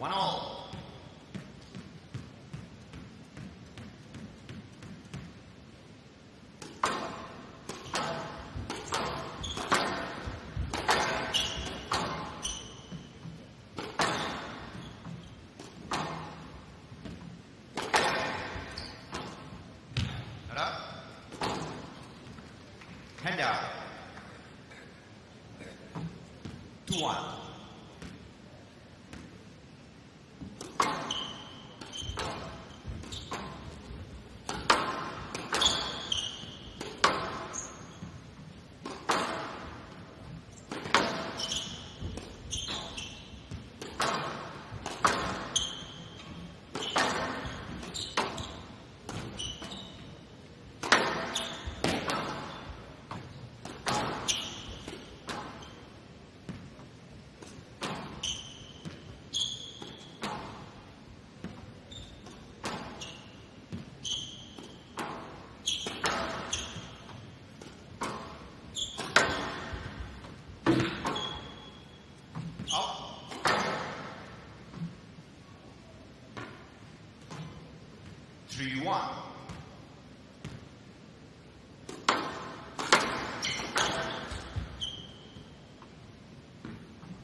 1-1.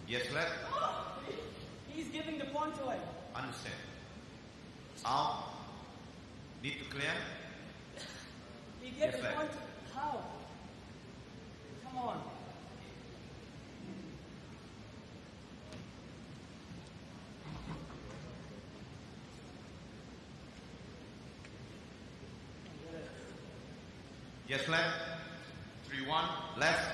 Yes, left. Oh, he's giving the point away. Understand. Out. Need to clear. He gave the point. How? Come on. Yes, left. 3-1. Left.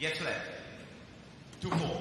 Yes, left. 2-4.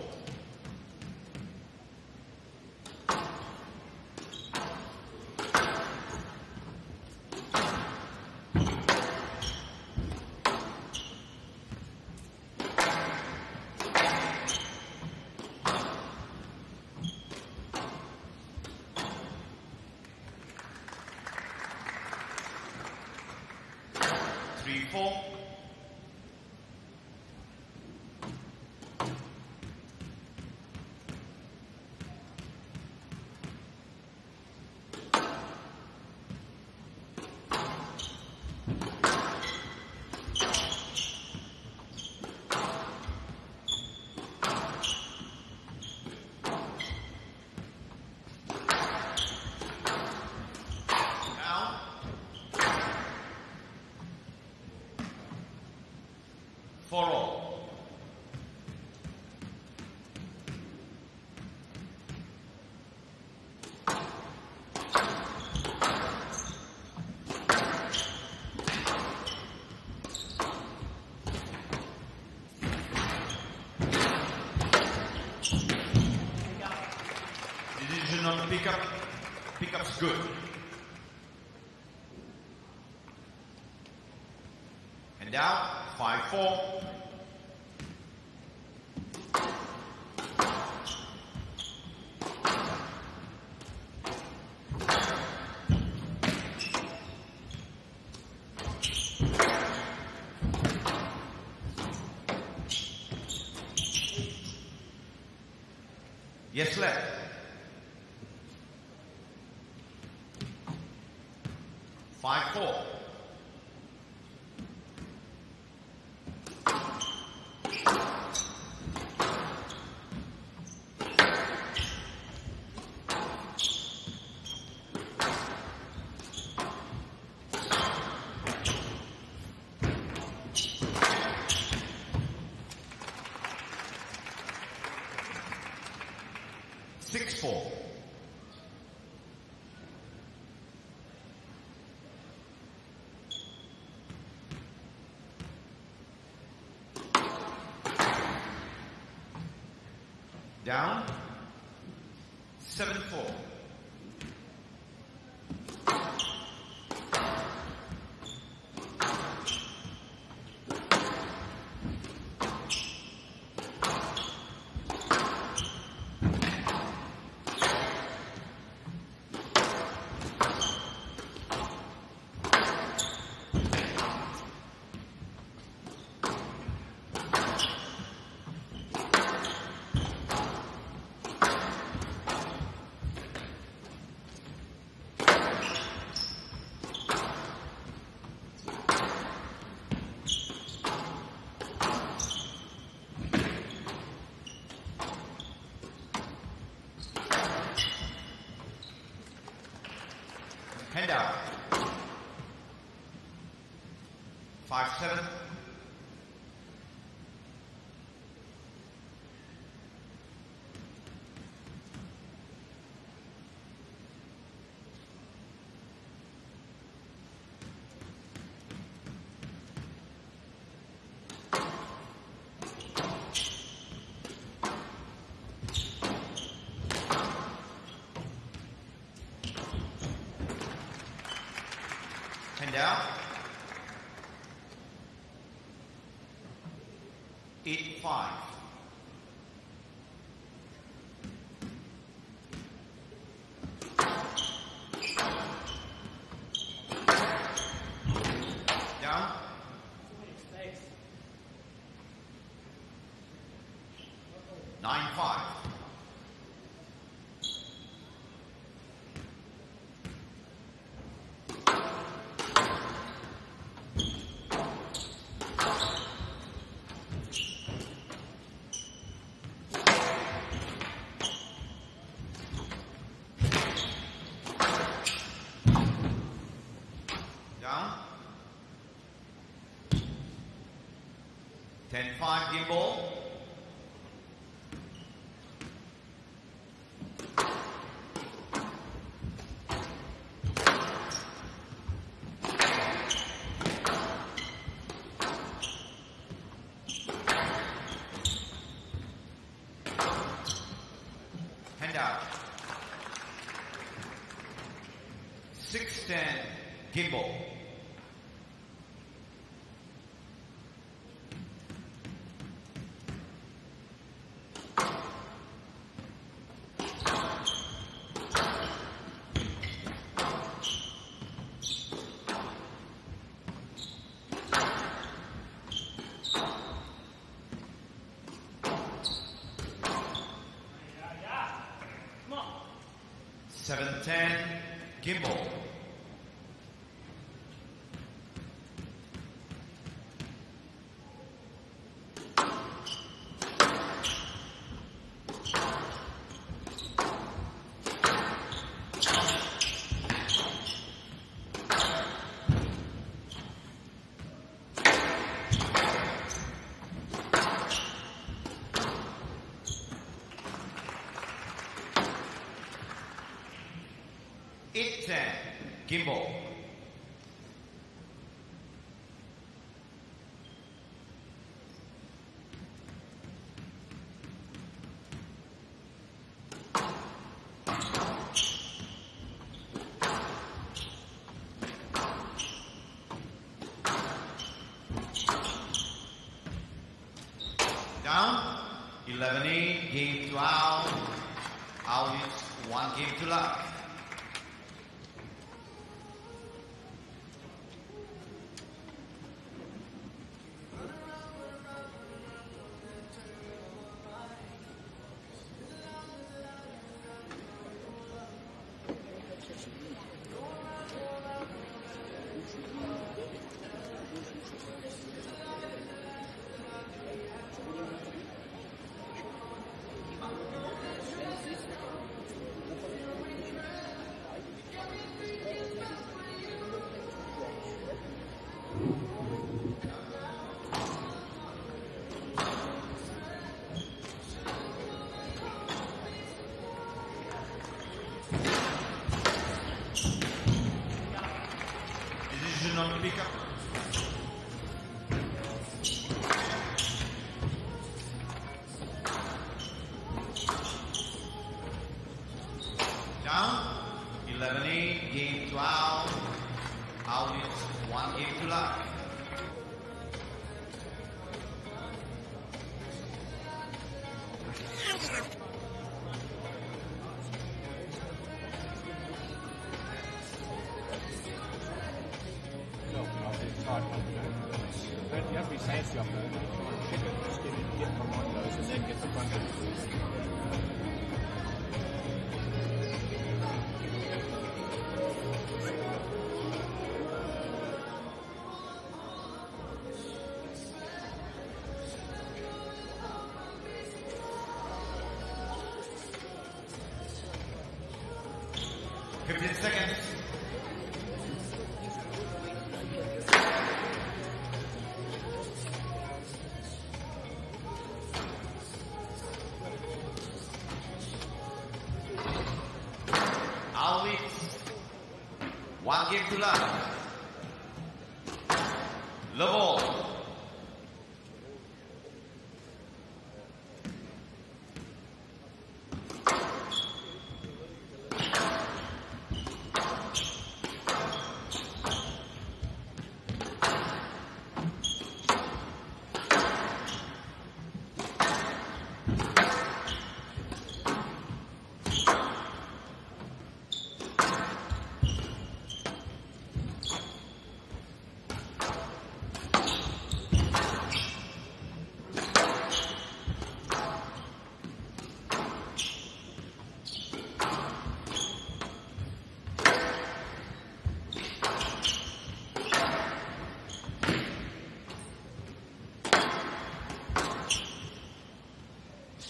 Pickup's good. And out, 5-4. Yes, left. Down, 7-4. Hand out. 5-7. Down, 8-5. Down, 9-5. Game ball. Hand out. 6-10. Game ball. Gimbal. Gimbal. 11A, game 12, out it's 1 game to love.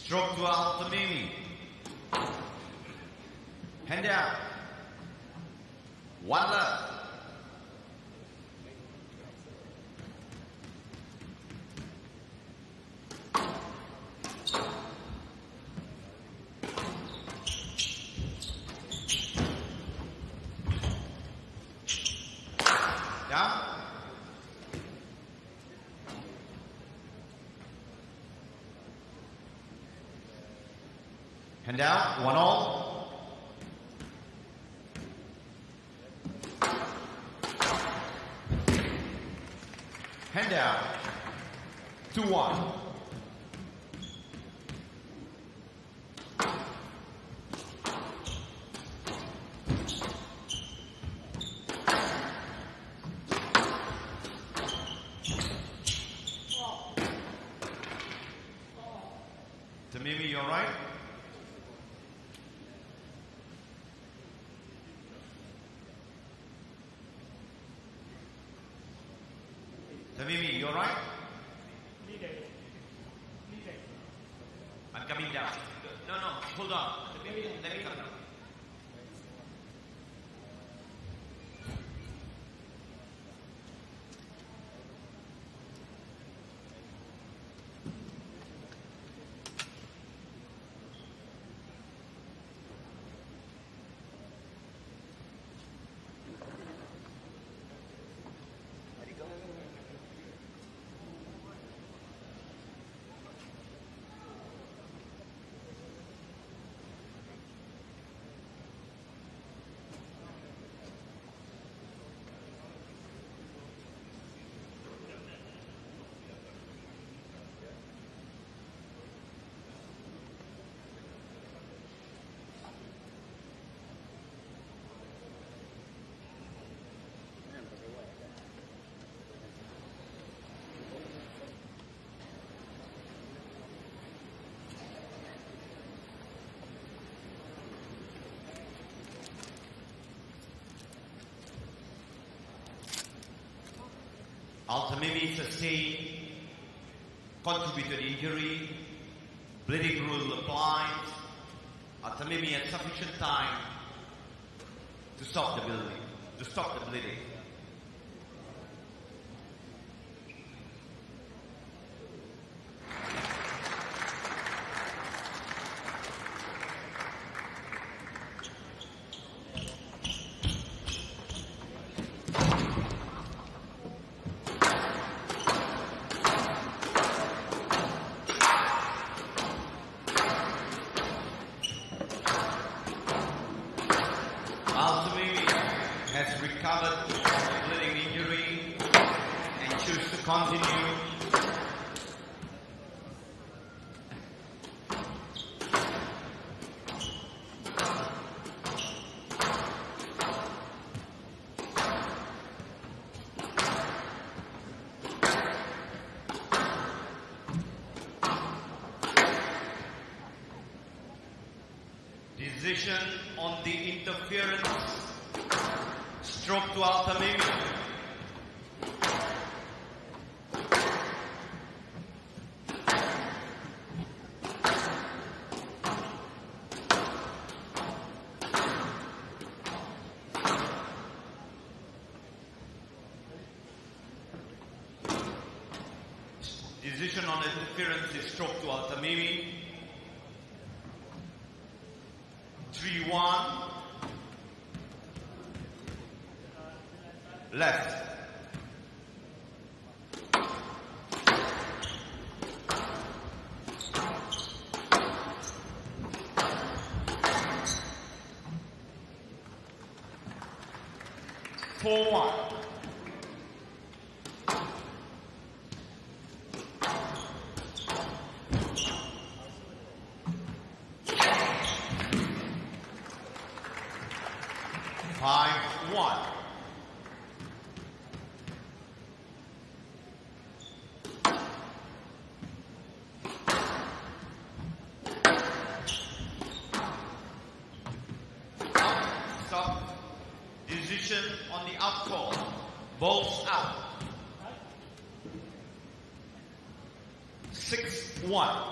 Stroke to Al Tamimi. Hand down. 1 love. And out, 1 all. Hand out, 2-1. Al Tamimi sustained contributed injury, bleeding rule applies. Al Tamimi had sufficient time to stop the bleeding. Decision on the interference, stroke to Al Tamimi. Decision on interference is stroke to Al Tamimi. 3-1. Left. On the up call, balls out. 6-1. One.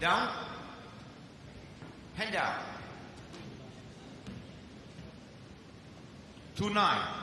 Down, hand down, tonight.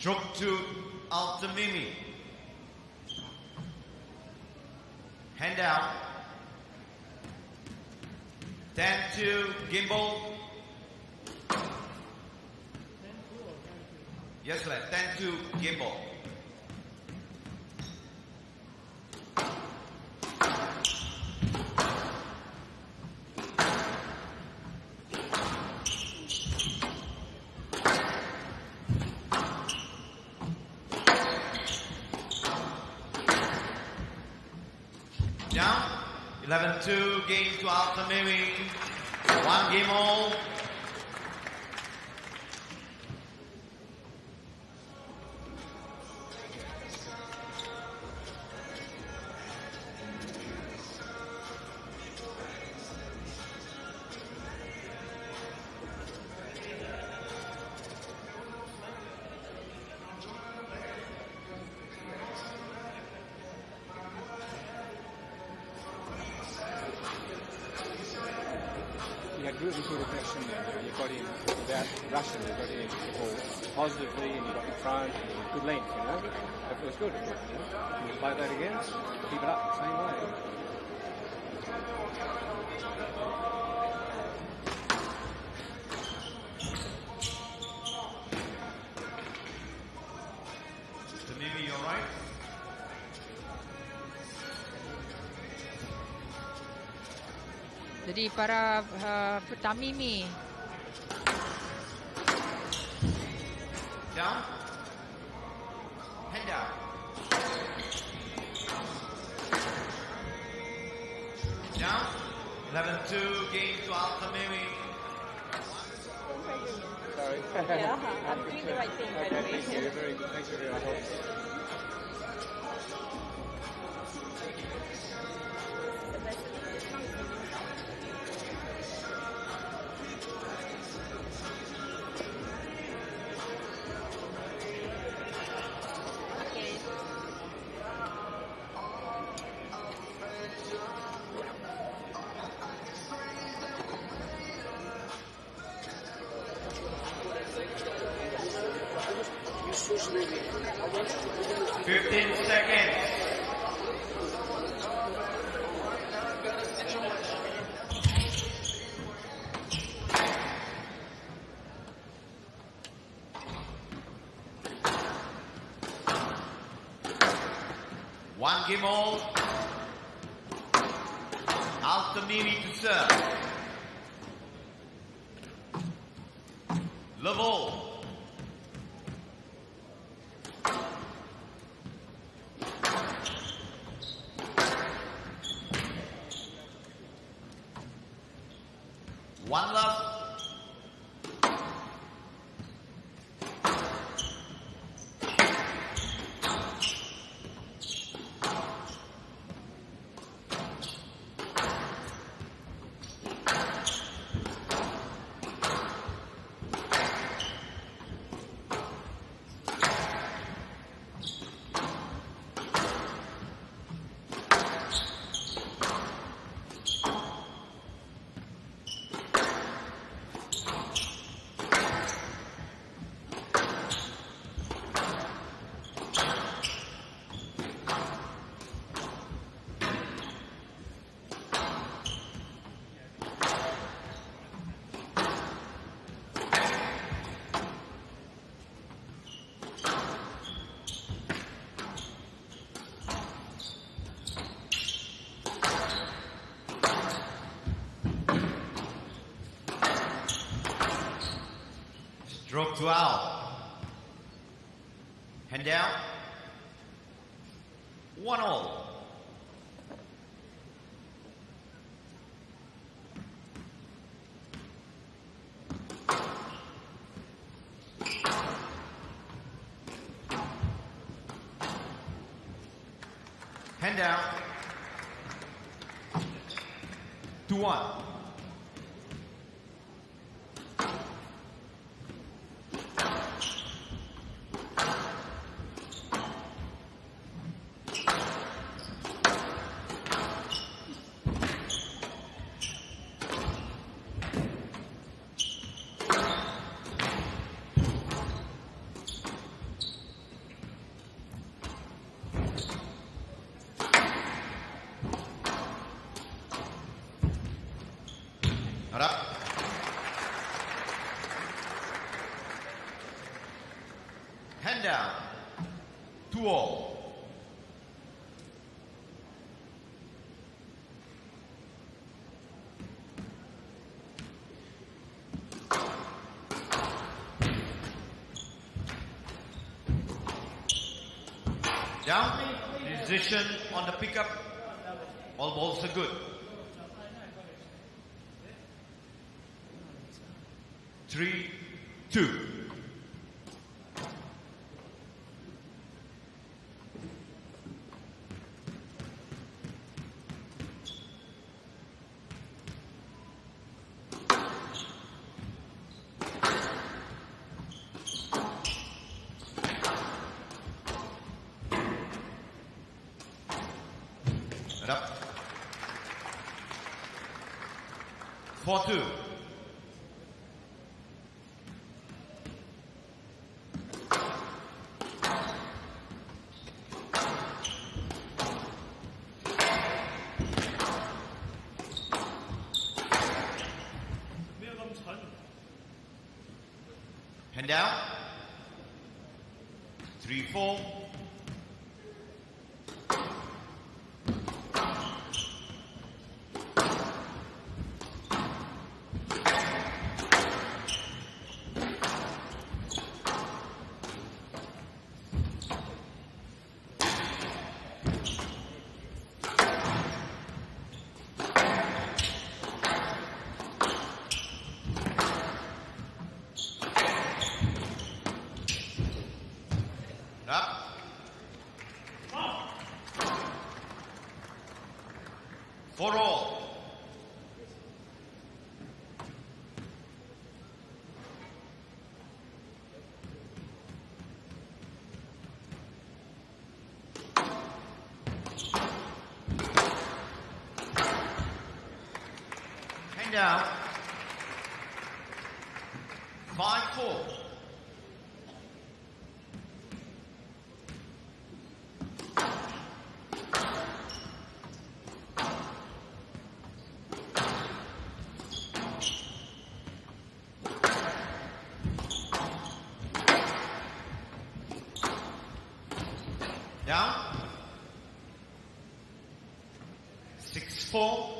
Stroke to Al Tamimi. Hand out. 10-2 gimbal. Yes, left. 10-2 gimbal. Down, 11-2 games to Al Tamimi, 1 game all. Really good aggression, you got in without rushing, you got in positively, and you got in front, and good length, you know. It was good. You play that again, keep it up the same way. Tamimi, you alright? Jadi para Tamimi. Down. Hand out. Down. 11-2 game to Al Tamimi. Sorry. Yeah, I'm doing the right thing, by the way. Thank you. Very good. Thanks for your help. One game all. Al Tamimi to serve. Level. One love. Stroke 12. Hand down. 1-1. Hand down. 2-1. Hand down. 2-2. Down. Decision on the pickup. All balls are good. 3-2. Up. 4-2. Hand down. 3-4. Up. 4-4. Hand down. 5-4. Down. 6-4.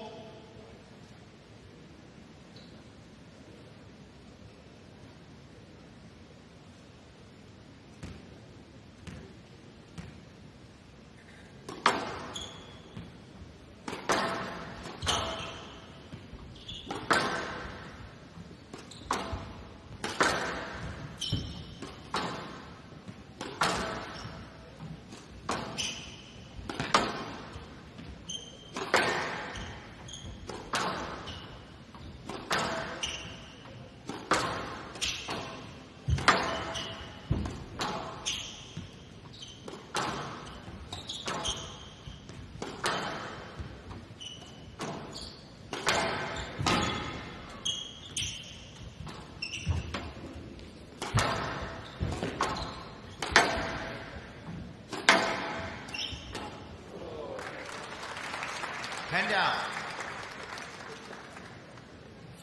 Hand down.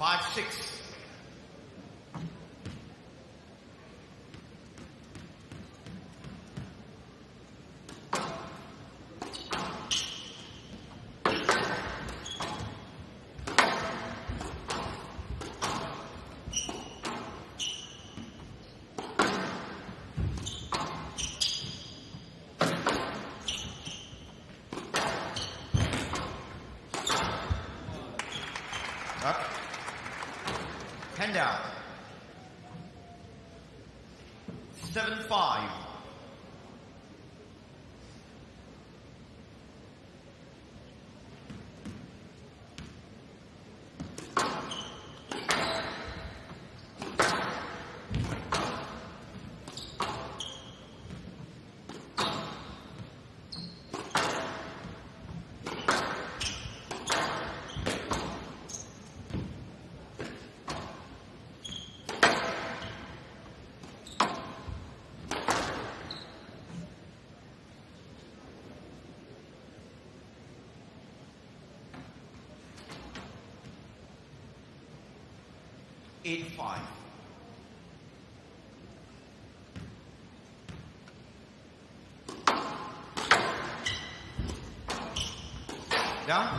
5-6. Uganda. 7-5. Down.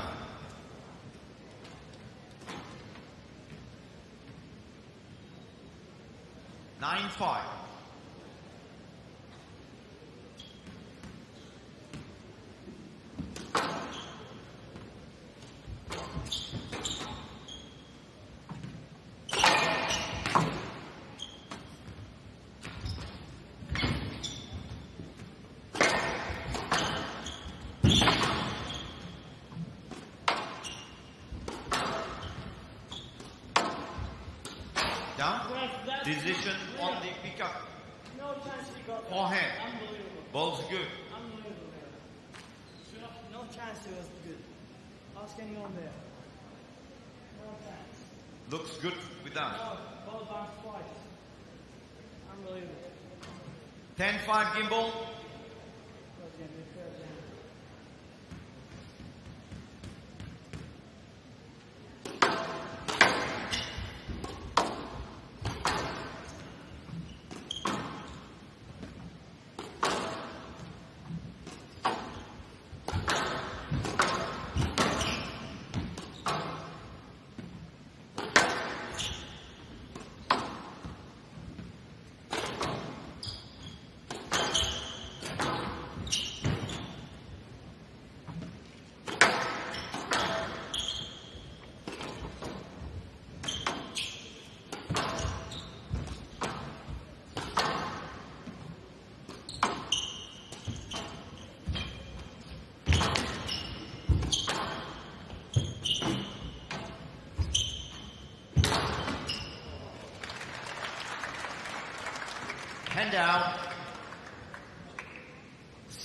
9-5. 10-5 gimbal.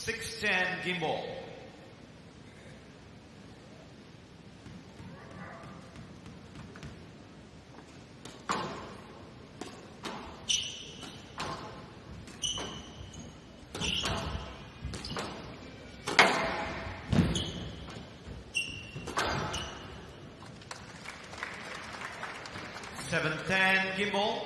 6-10 gimbal. 7-10 gimbal.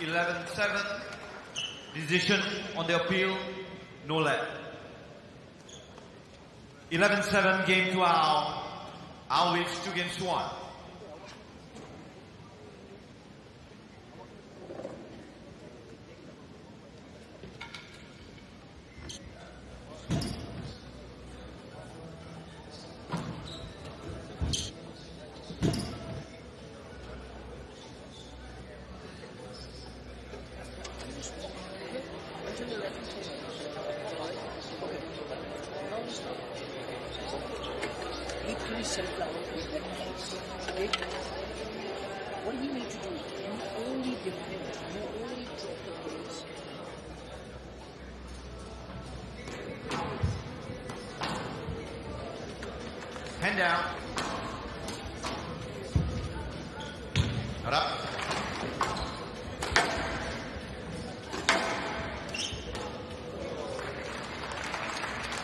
11-7, decision on the appeal, no let. 11-7, game to our leads 2-1.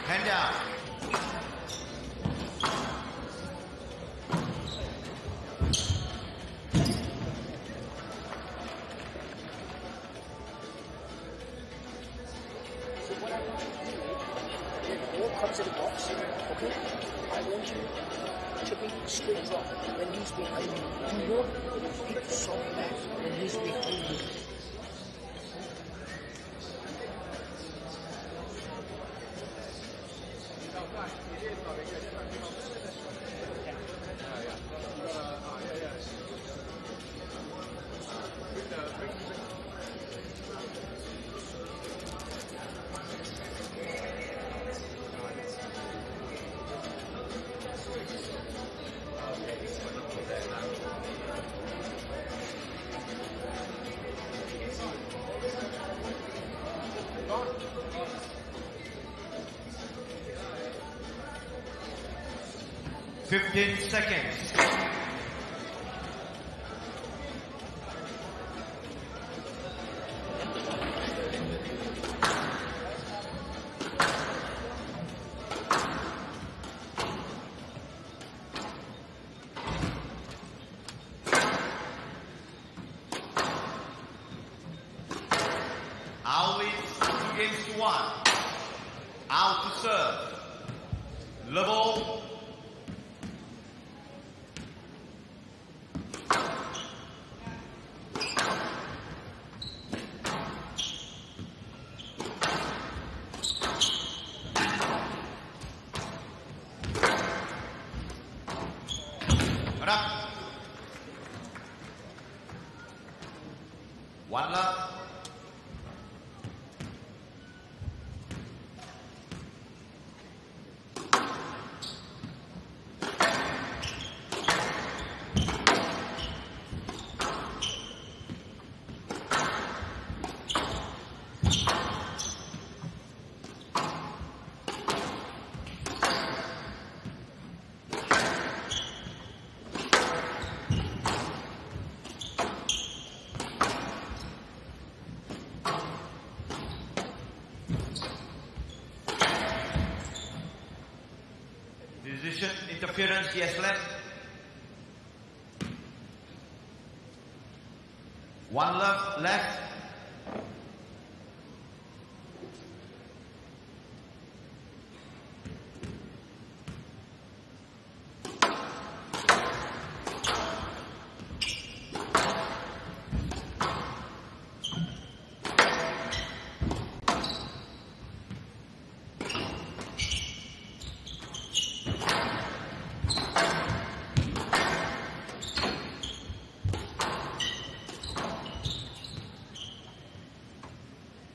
Hand down. Seconds. Out leads 2-1. Out to serve. Level. Interference, yes, left. One left, left.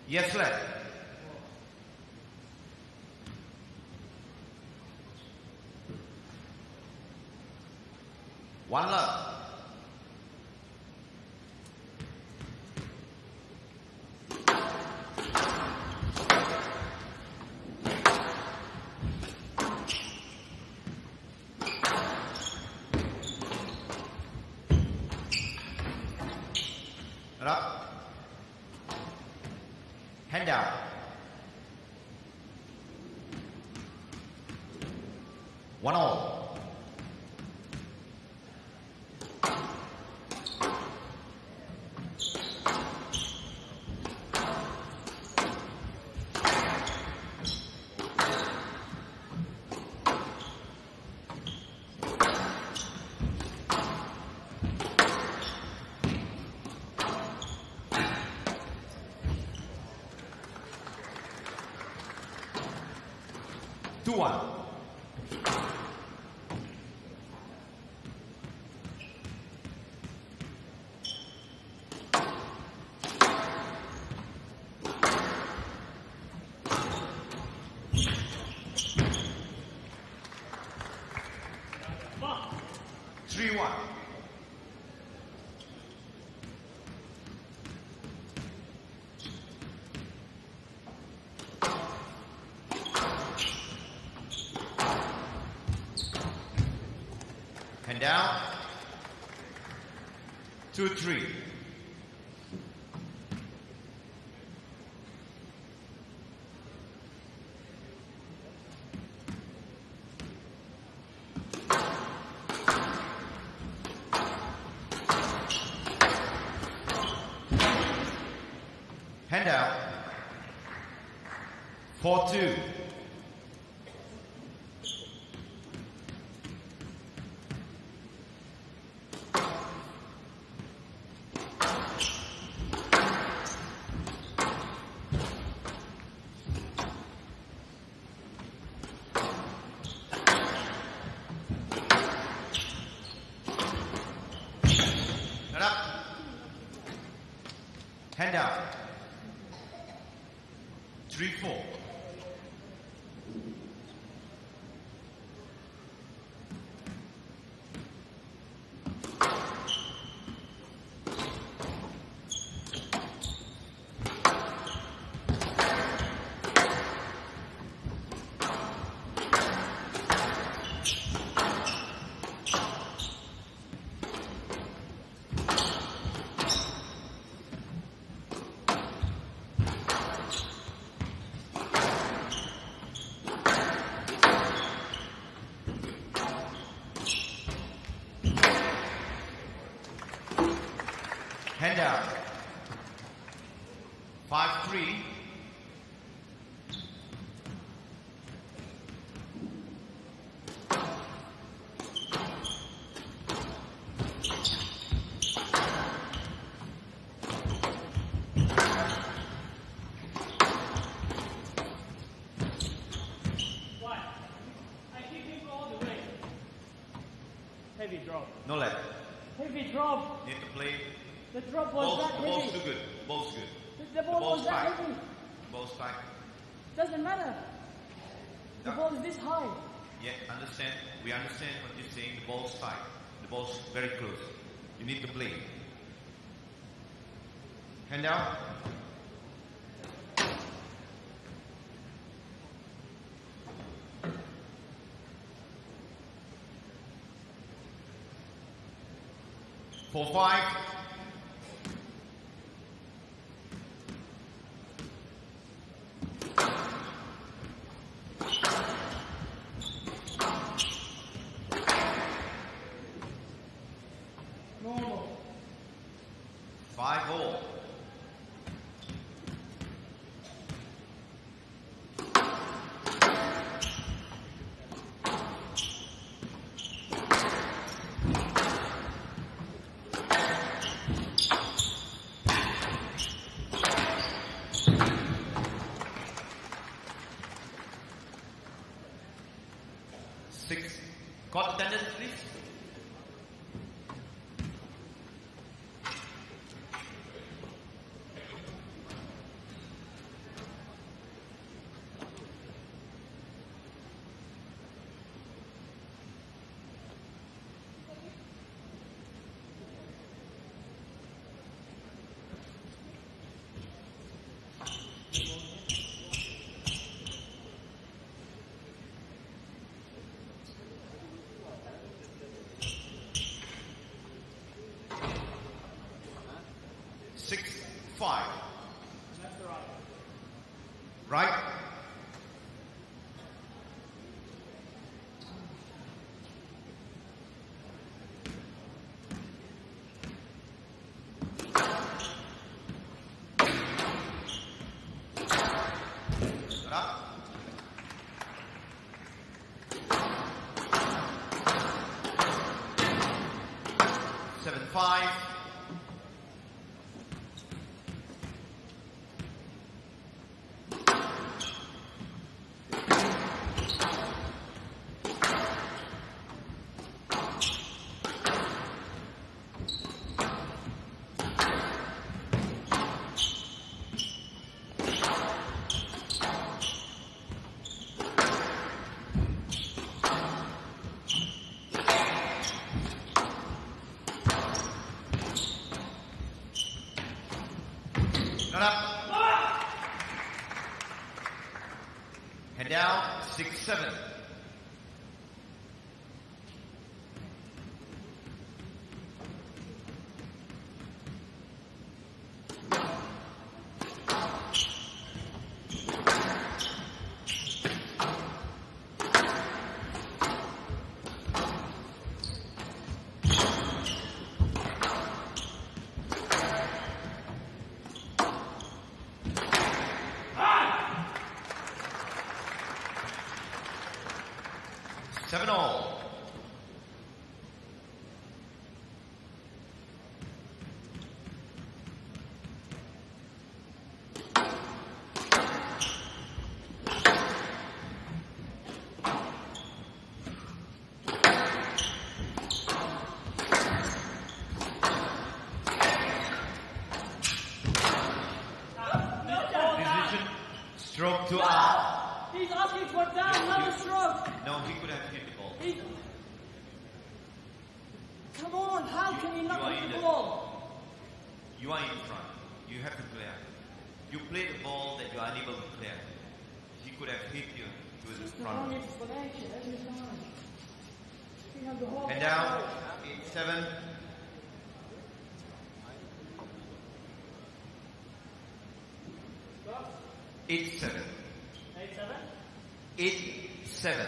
Yes, left. One left. One. Down, 2-3. and out. 4-2. Hand out. 3-4. Hand out. 5-3. One. I keep him all the way. Heavy drop. No leg. Heavy drop. Need to play. The drop was that heavy. The ball's too good. Ball's good. The ball was that heavy. The ball's fine. Doesn't matter. The ball is this high. Yeah, understand. We understand what you're saying. The ball's fine. The ball's very close. You need to play. Hand down. For 5. Court attendance, please. Five. Left or right? Right. Up. 7-5. And now 6-7. You are in front. You have to clear. You played the ball that you are unable to clear. He could have hit you to the front. And now, 8-7. Eight seven.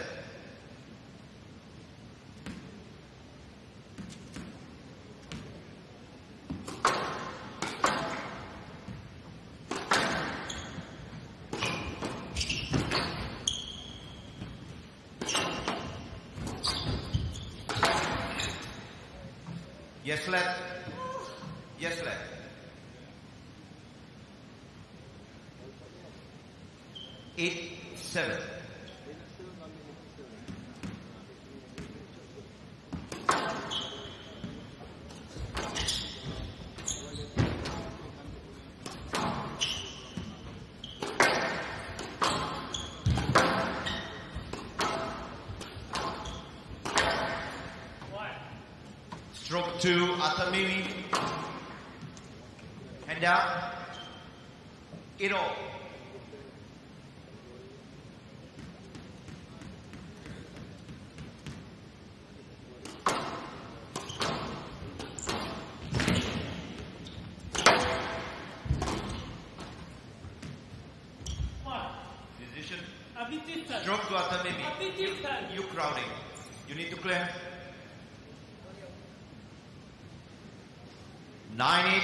Yes, left. Yes, left. Eight, seven. Stroke two, Tamimi. Hand up. 8-0. 9-8.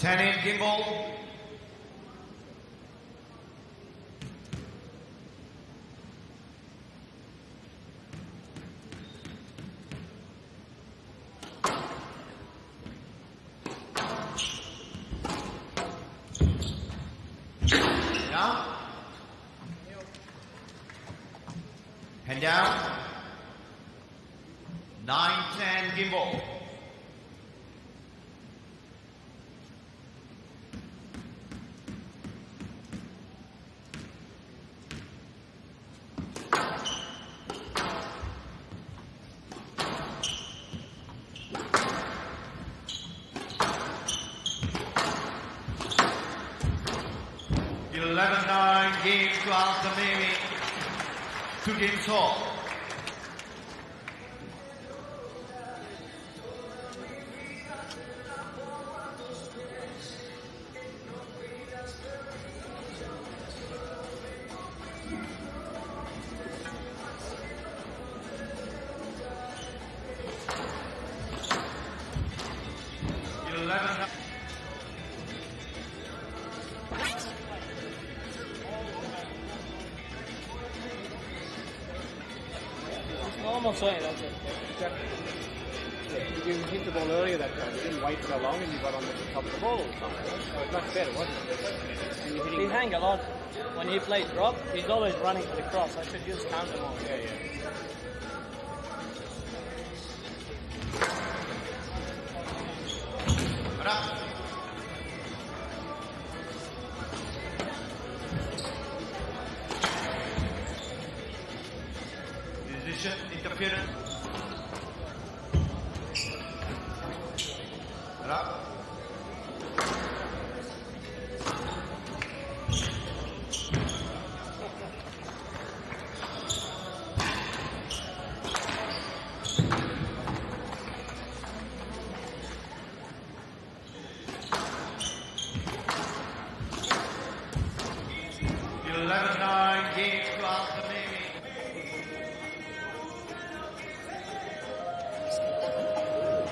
Tannin Gimbal. Down. Hand down. 9-10 Gimbal. Two games all. Almost right, that's it. Exactly. Yeah. You hit the ball earlier that time. You didn't wait so long and you got on the top of the ball. So it was much better, wasn't it? He hang a lot. When he plays drop, he's always running for the cross. I should just count him on. Yeah, yeah.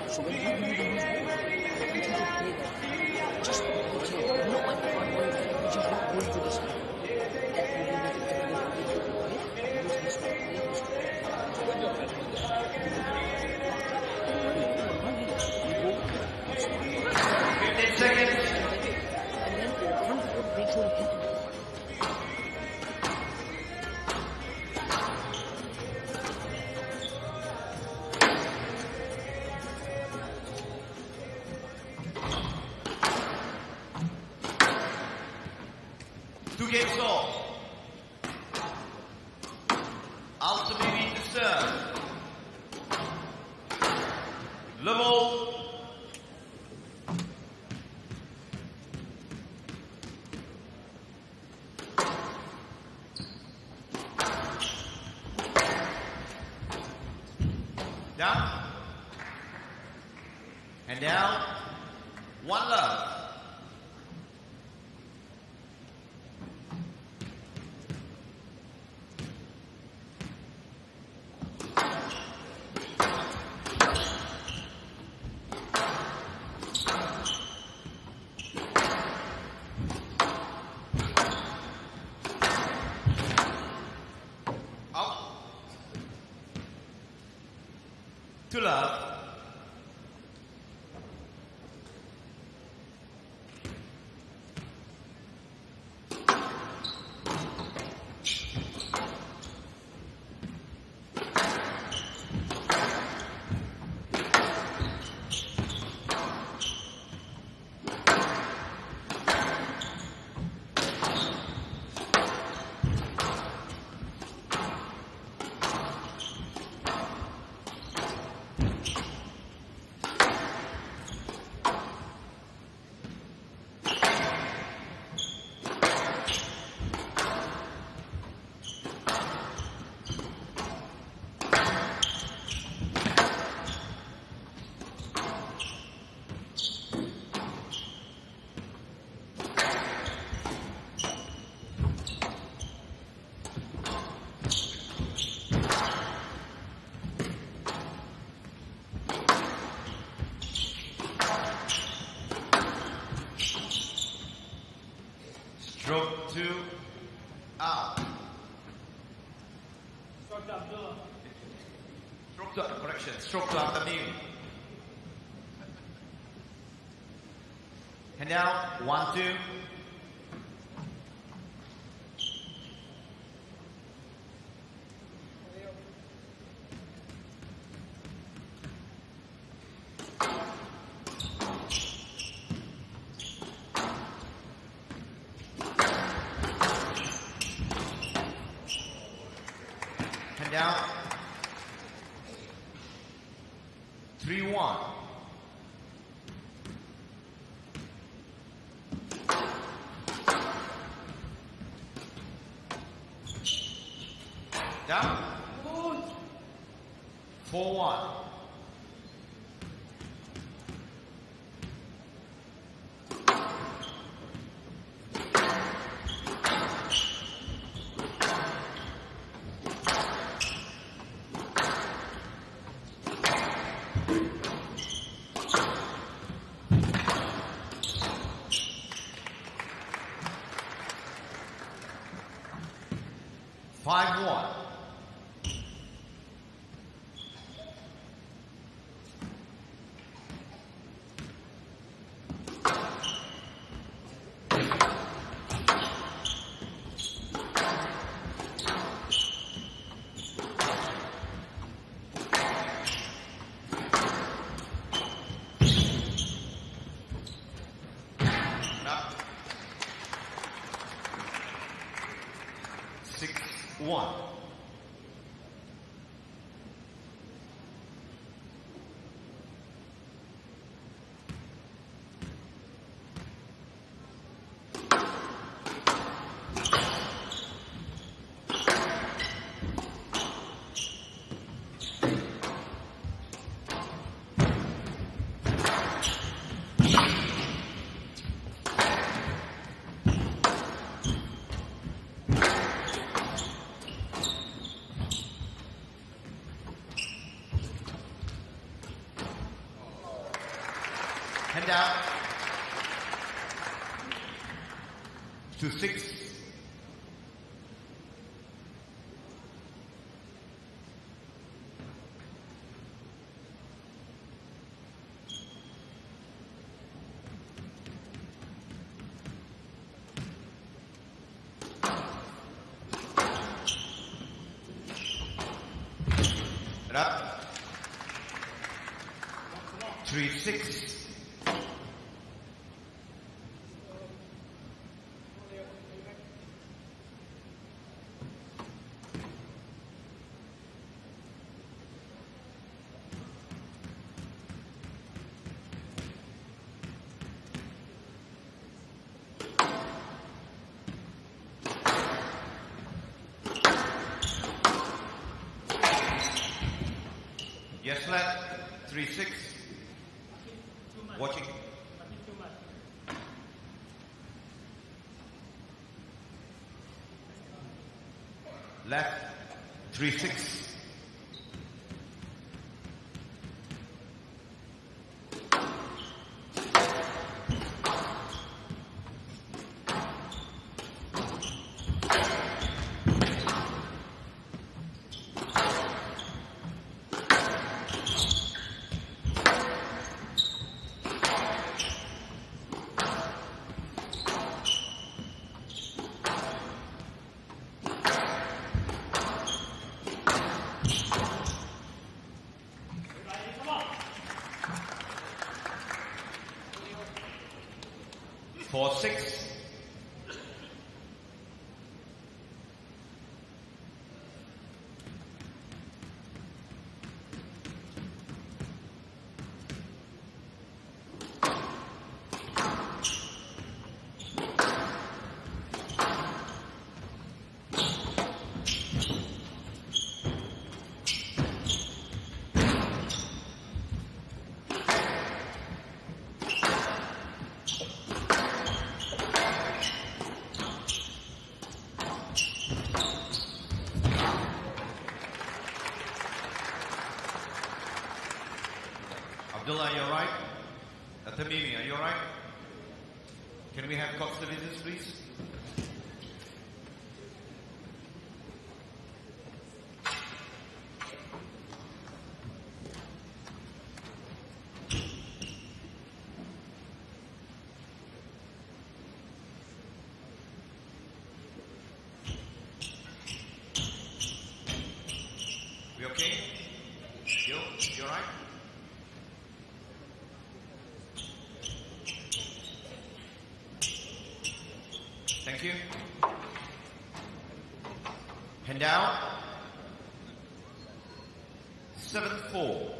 So Just okay. Not like I'm going to do. Just not going to this man. That will be nothing to do with it. 15 seconds. And then you're going to make sure you get it. To love. Stroke to Al Tamimi. And now, 1, 2. And now, 3-1. Down. 4-1. 5-1. Out. to 6. Up. 3-6. Yes, left, 3-6. Watching. Left, 3-6. Abdulla, are you alright? Al Tamimi, are you alright? Can we have cops divisions, please? We okay? You alright? Thank you. Hand down. 7-4.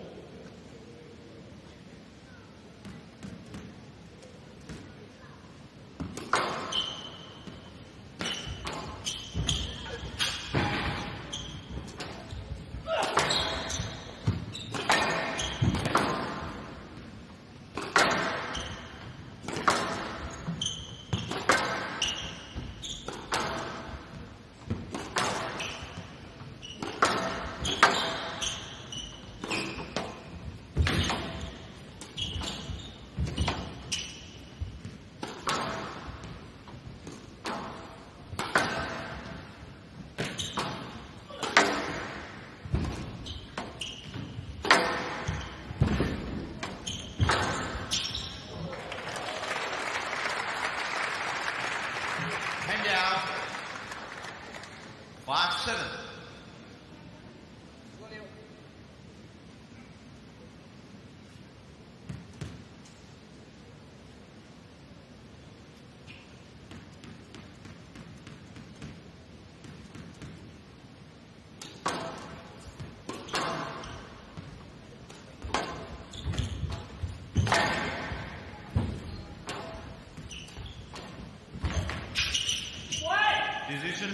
Decision.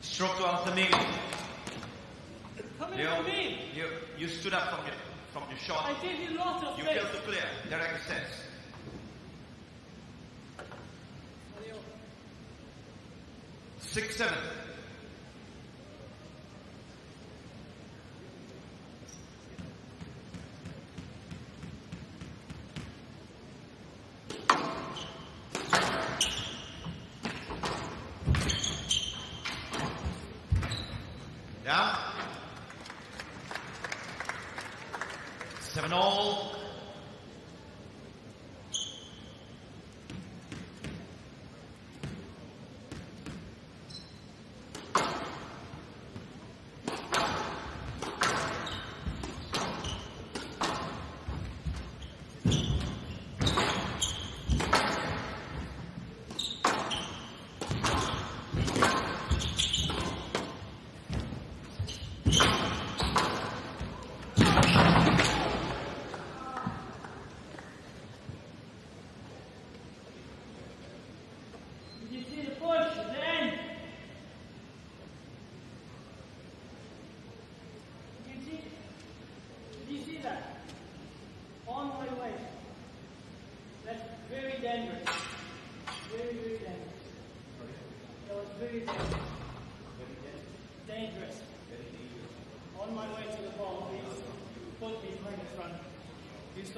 Stroke to Al Tamimi. You stood up from your shot. I gave you lots of space. You failed to clear. Direct sense. Leo. 6-7.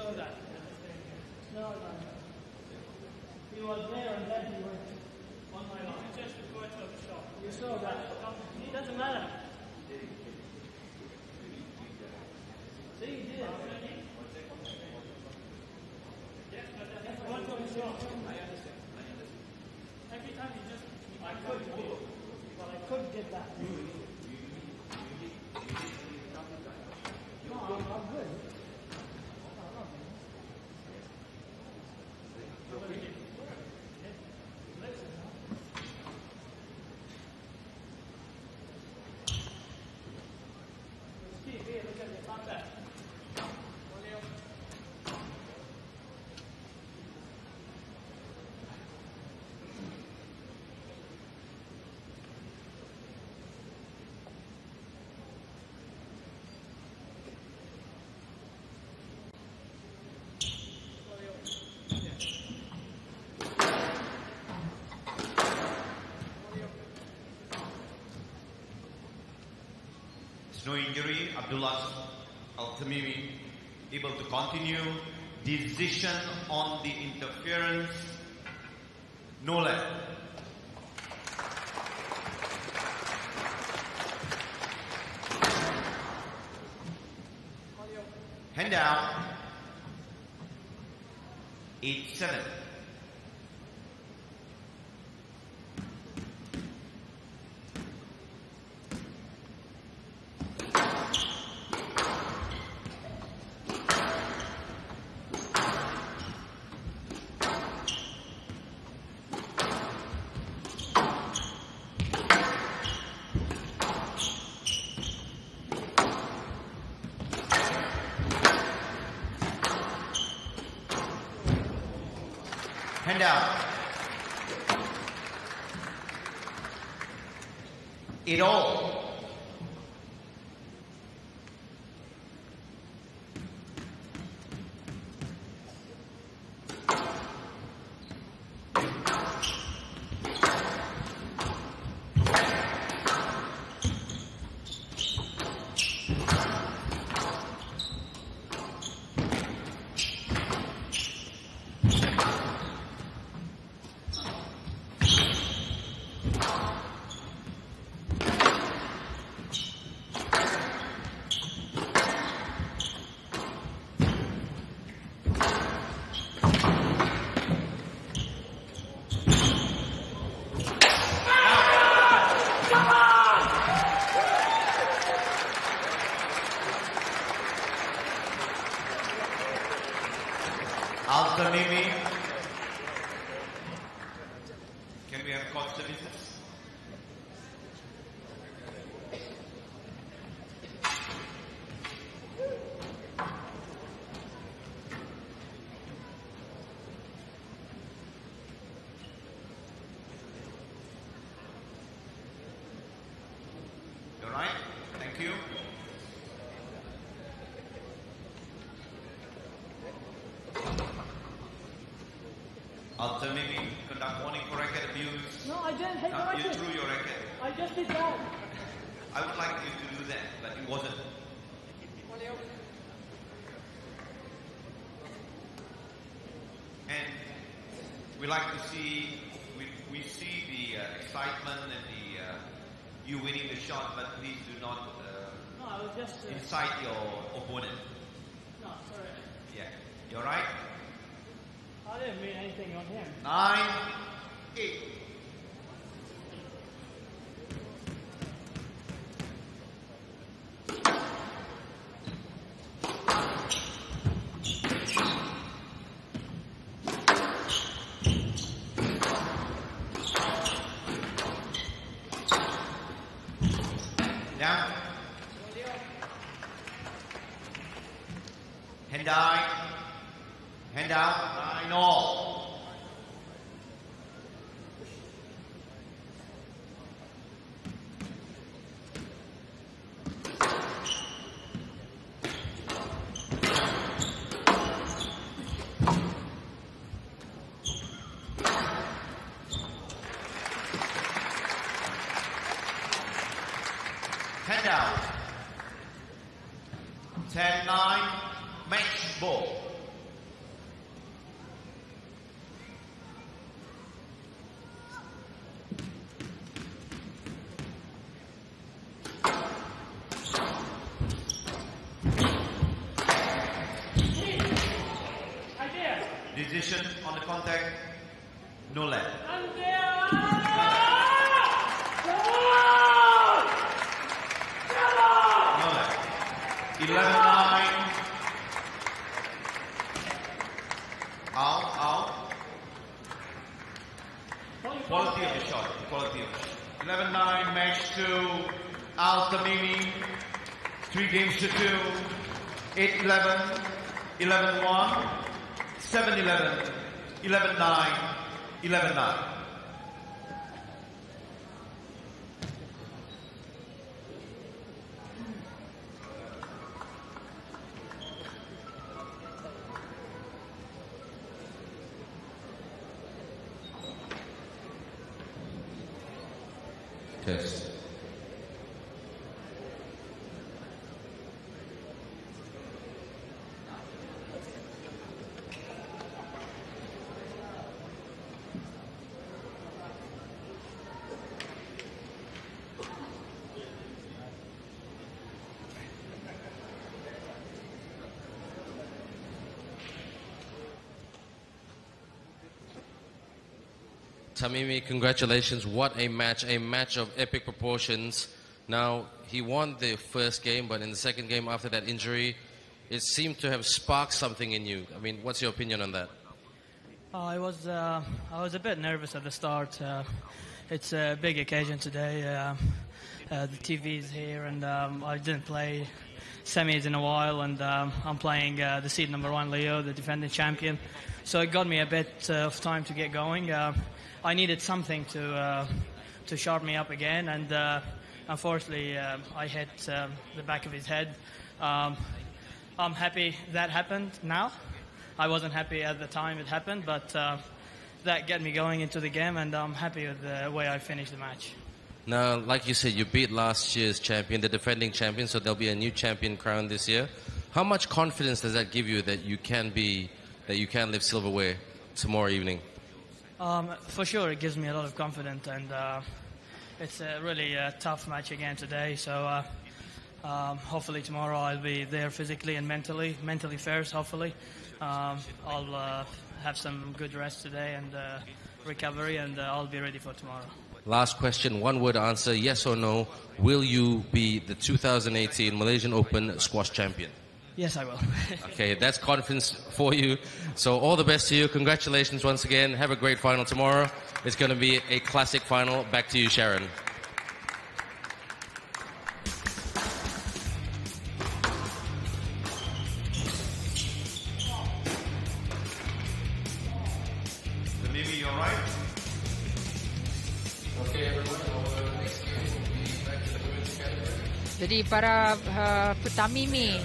know that. No. He was there and then he went on my own. He just going to the shop. You saw that. It doesn't matter. See, he did. Yes, but that's going to the shop. I understand. Every time he just... I could get that. No, I'm good. No injury, Abdulla Al Tamimi able to continue. Decision on the interference, no left. Hand down, 8-7. It all. Can we have court services? All right, thank you. Al Tamimi, conduct warning for racket abuse. No, I didn't hit the racket. You threw your racket. I just did that. I would like you to do that, but it wasn't. And we like to see, we see the excitement and the you winning the shot, but please do not incite your opponent. No, sorry. Yeah, you all right? I didn't mean anything on him. 9-8. Down. Hand eye. Hand out. 9-all. Hand out. 10-9. Match ball. Decision on the contact, no left. No left. 11-9. Out. Quality of the shot. Quality of the shot. 11-9, match to Al Tamimi. 3 games to 2. 8-11. 11-1. 7-11. 11-9. 11-9. Test. Tamimi, congratulations. What a match of epic proportions. Now, he won the first game, but in the second game after that injury, it seemed to have sparked something in you. I mean, what's your opinion on that? I was a bit nervous at the start. It's a big occasion today. The TV's here, and I didn't play semis in a while, and I'm playing the seed #1, Leo, the defending champion. So it got me a bit of time to get going. I needed something to sharpen me up again, and unfortunately I hit the back of his head. I'm happy that happened now. I wasn't happy at the time it happened, but that got me going into the game, and I'm happy with the way I finished the match. Now, like you said, you beat last year's champion, the defending champion, so there'll be a new champion crowned this year. How much confidence does that give you that you can lift silverware tomorrow evening? For sure, it gives me a lot of confidence, and it's a really tough match again today. So hopefully tomorrow I'll be there physically and mentally. Mentally first, hopefully. I'll have some good rest today and recovery, and I'll be ready for tomorrow. Last question, one-word answer, yes or no. Will you be the 2018 Malaysian Open squash champion? Yes, I will. Okay, that's confidence for you. So all the best to you. Congratulations once again. Have a great final tomorrow. It's going to be a classic final. Back to you, Sharon. Maybe you're right. Okay, everyone. Our next game will be back to the women's category. Jadi para Tamimi.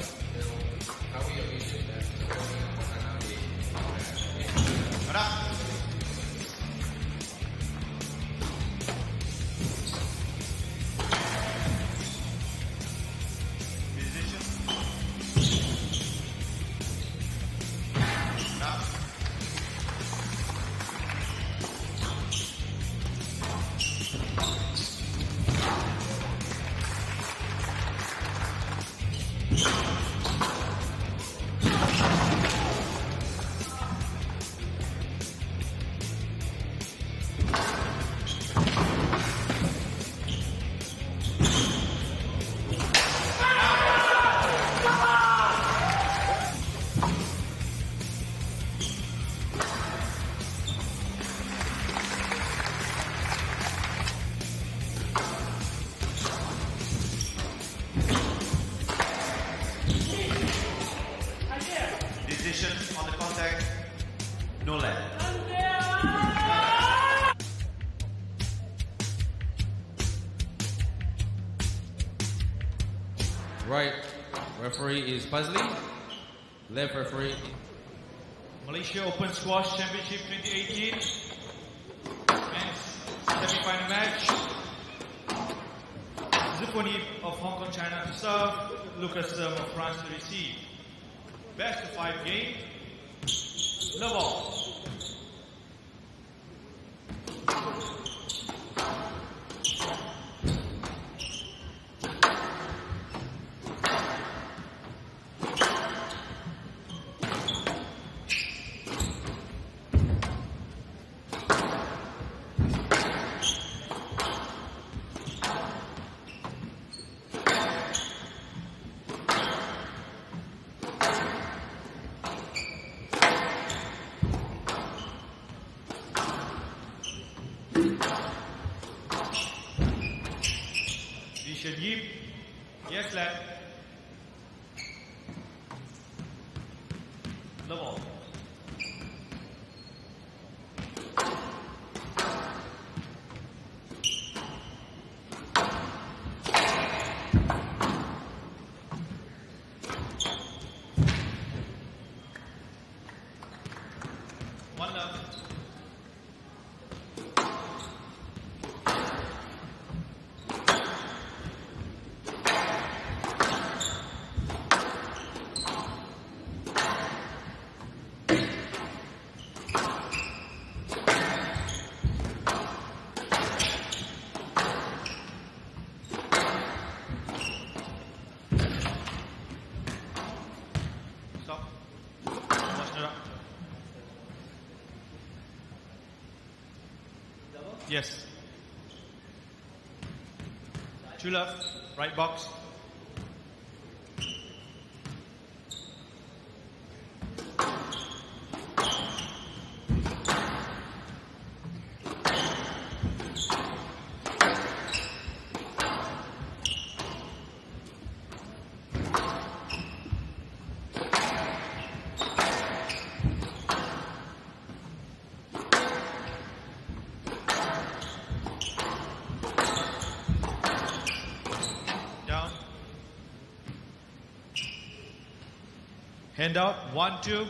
Right referee is Fazli. Left referee. Malaysia Open Squash Championship 2018. Men's semi-final match. Tsz Fung Yip of Hong Kong, China to serve. Lucas Zerm of France to receive. Best of 5 game. No ball. Bishop Yip, yes lad. Level. Yes. Two left, right box. Hand out, 1, 2.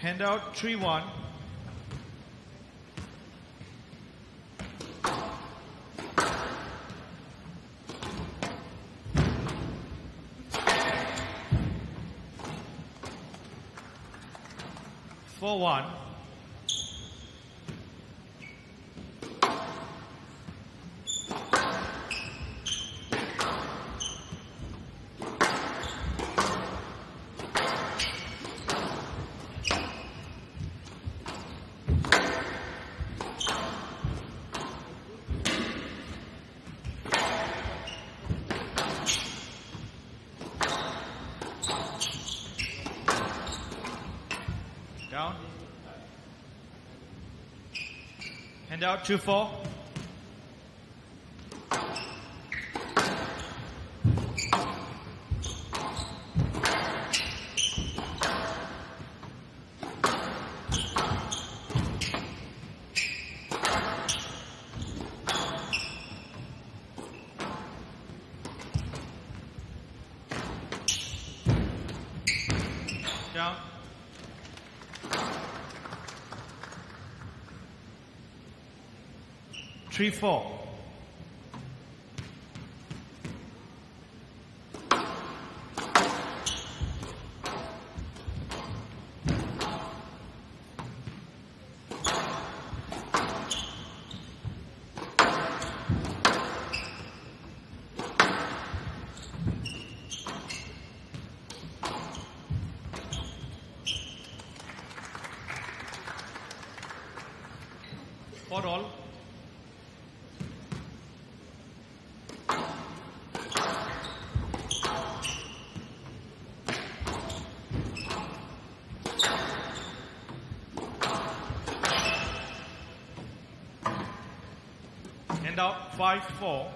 Hand out 3-1. Four one. Hand out 2-4. Down. Three, 4. For all. Out 5-4.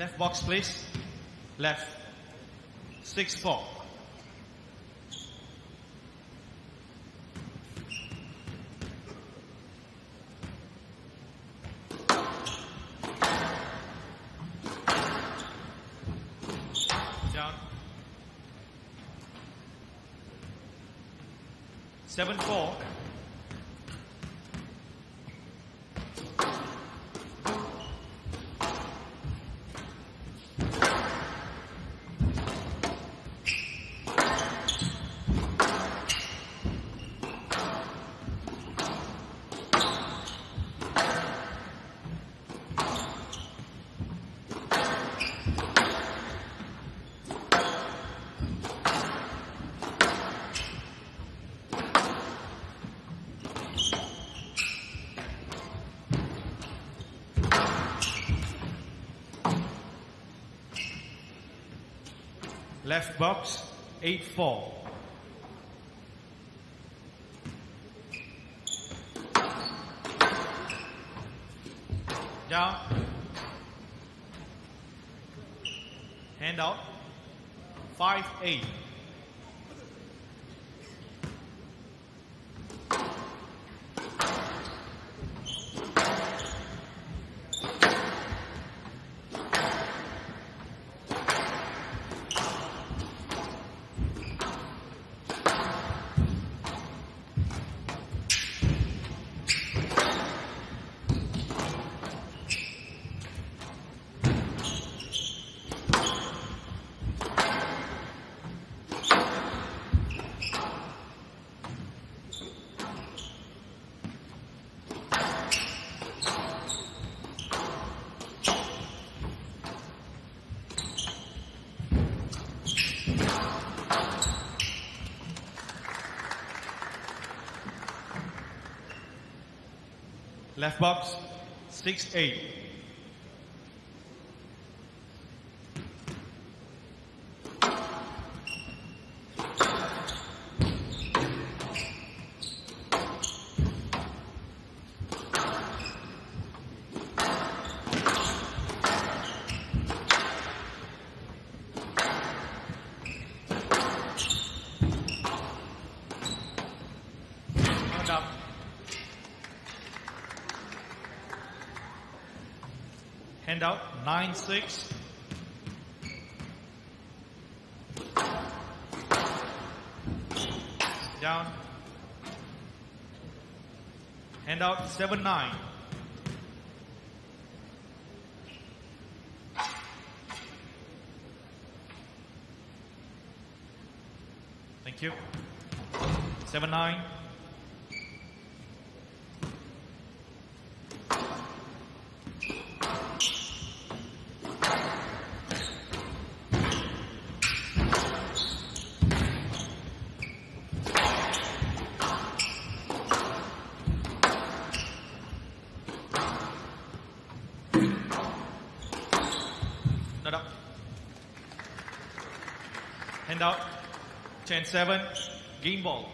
Left box, please. Left. 6-4. Down. 7-4. Left box, 8-4. Down. Hand out. 5-8. Left box, 6-8. Hand out, 9-6. Down. Hand out, 7-9. Thank you. 7-9. Hand out, 10-7, game ball.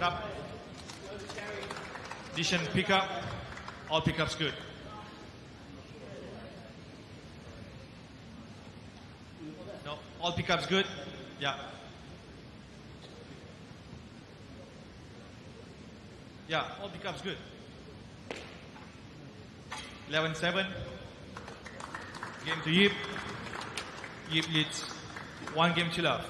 Up. Decision pick up. All pickups good. No, all pickups good. Yeah. Yeah, all pickups good. 11-7. Game to Yip. Yip leads 1 game to 0.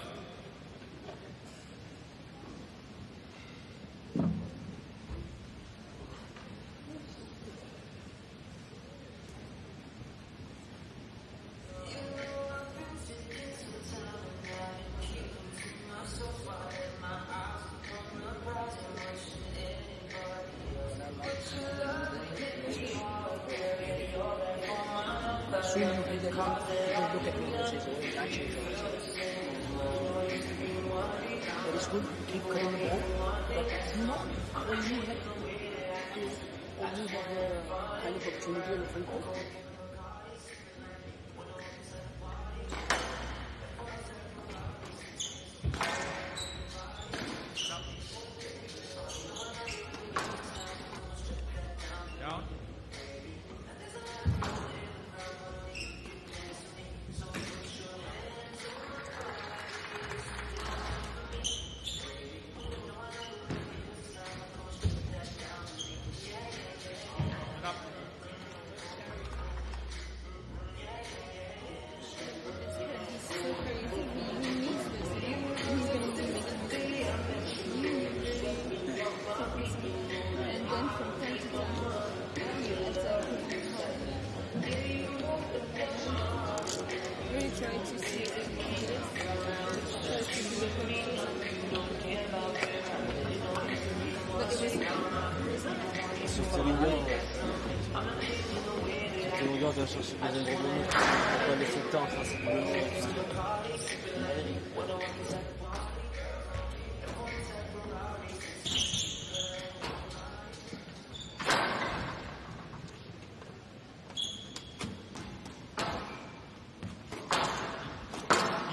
Soon you'll be the one to look at me and say, oh, I changed my good incredible, but it's not when you have to only have a kind of opportunity and a free ball.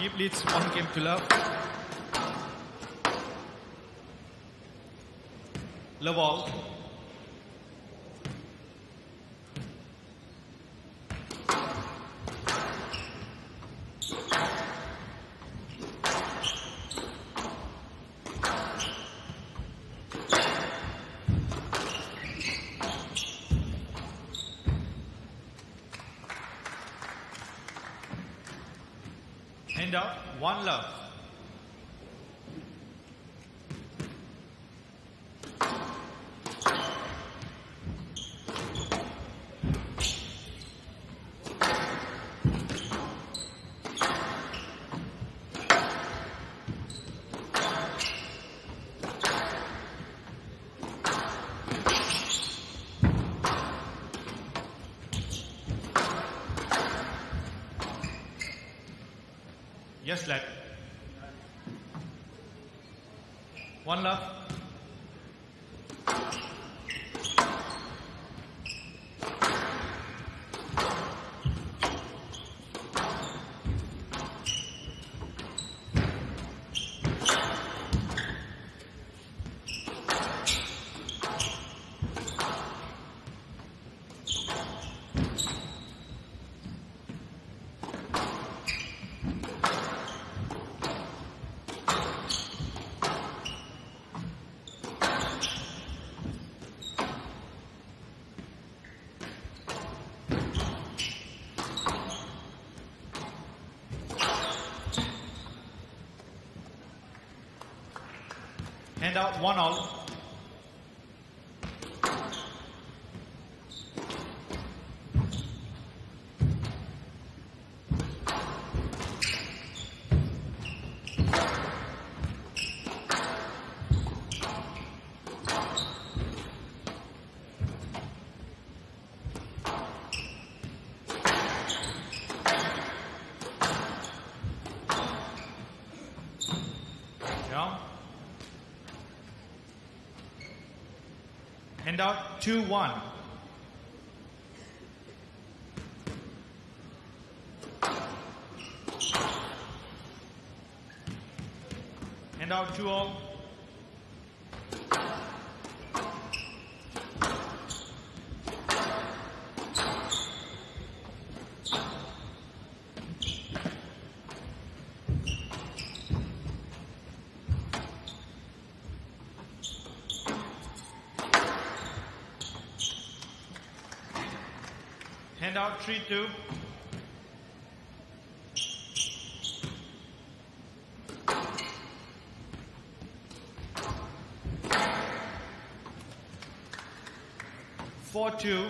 Yip leads 1 game to love. Love all. One love. Yes, lad. 1 love. 1 all. Hand out 2-1. Hand out 2-all. Hand out 3-2. Four, 2. 4-2.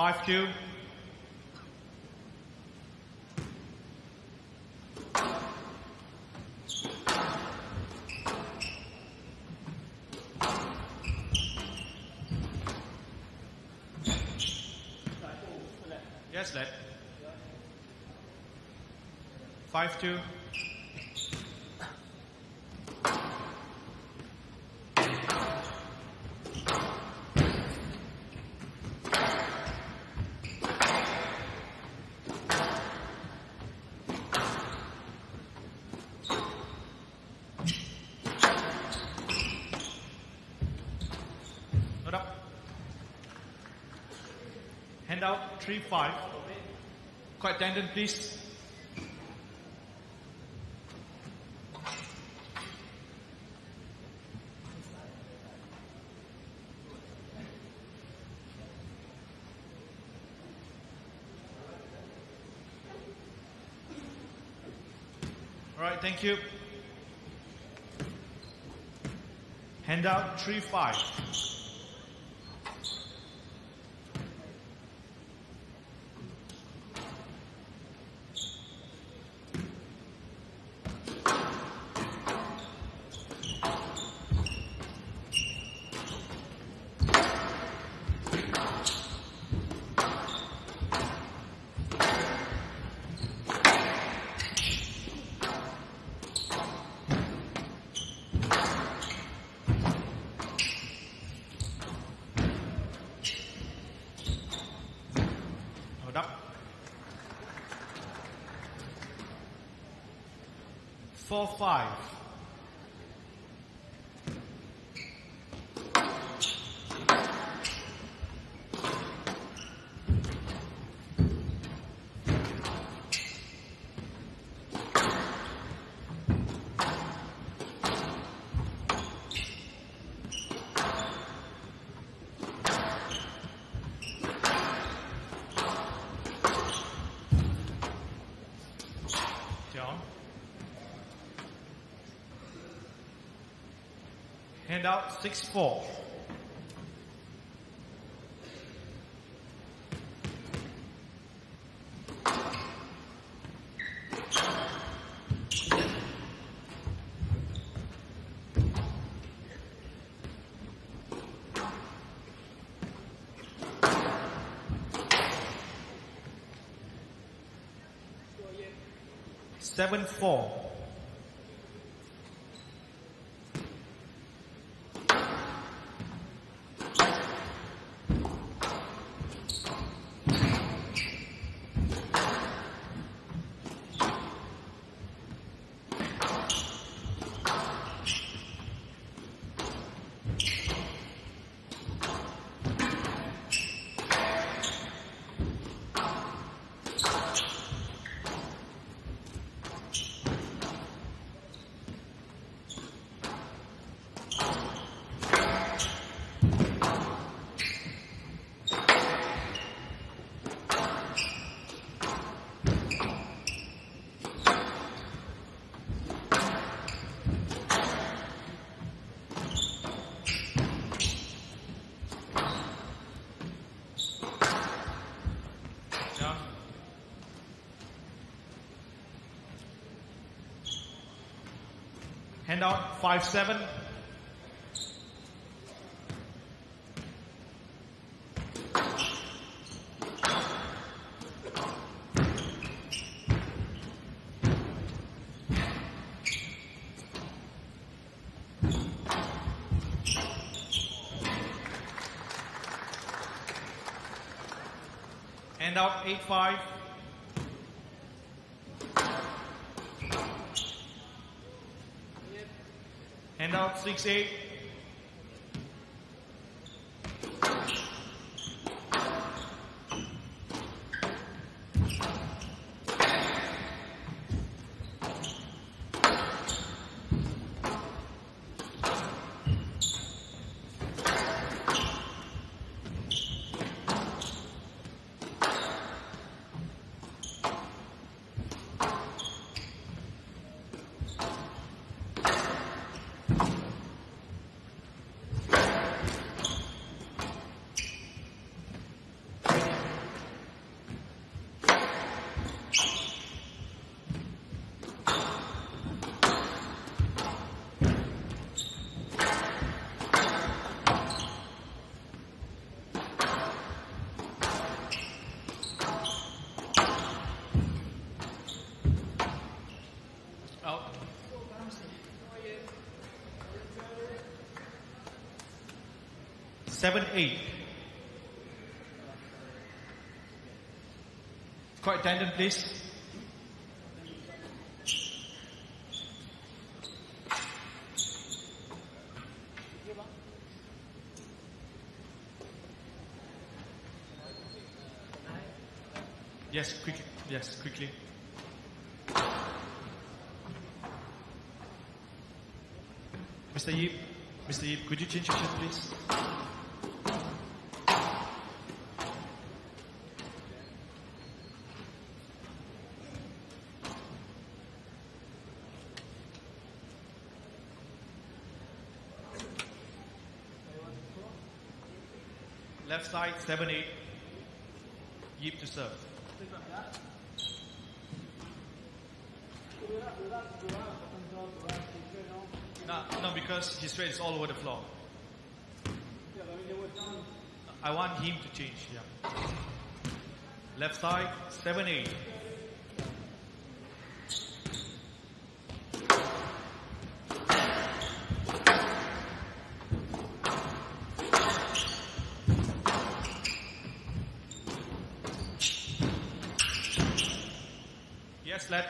5-2. Yes, lad. 5-2. Hand out 3-5. Quiet tendon, please. All right, thank you. Hand out 3-5. Up. 4-5. Hand out 6-4. Seven, 4. Hand out 5-7. Hand out 8-5. Hand out 6-8. 7-8. Court attendant, please. Yes, quickly. Yes, quickly. Mr. Yip, could you change your shirt, please? Left side, 7-8. Yip to serve. No, because his weight is all over the floor. I want him to change. Yeah. Left side, 7-8. Yes, left.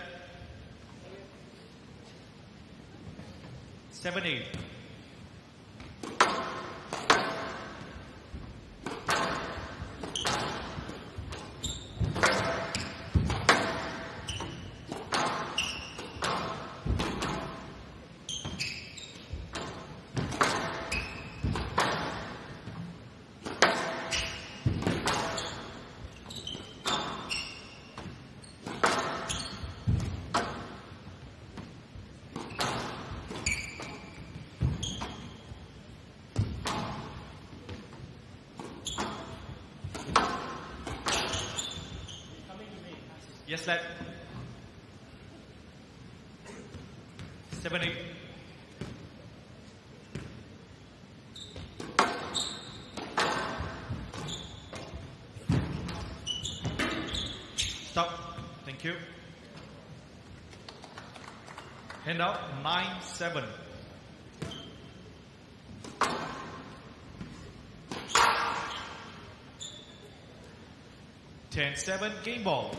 7-8. Yes, lad. 7-8. Stop. Thank you. Hand out, 9-7. Ten, 7, game ball.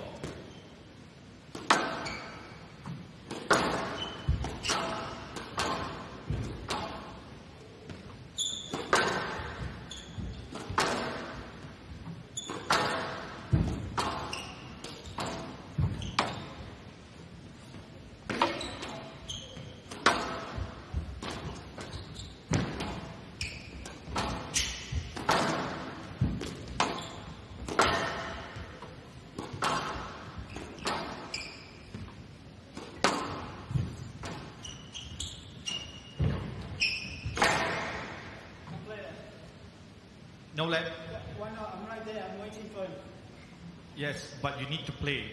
No left. Why not? I'm right there. I'm waiting for him. Yes, but you need to play.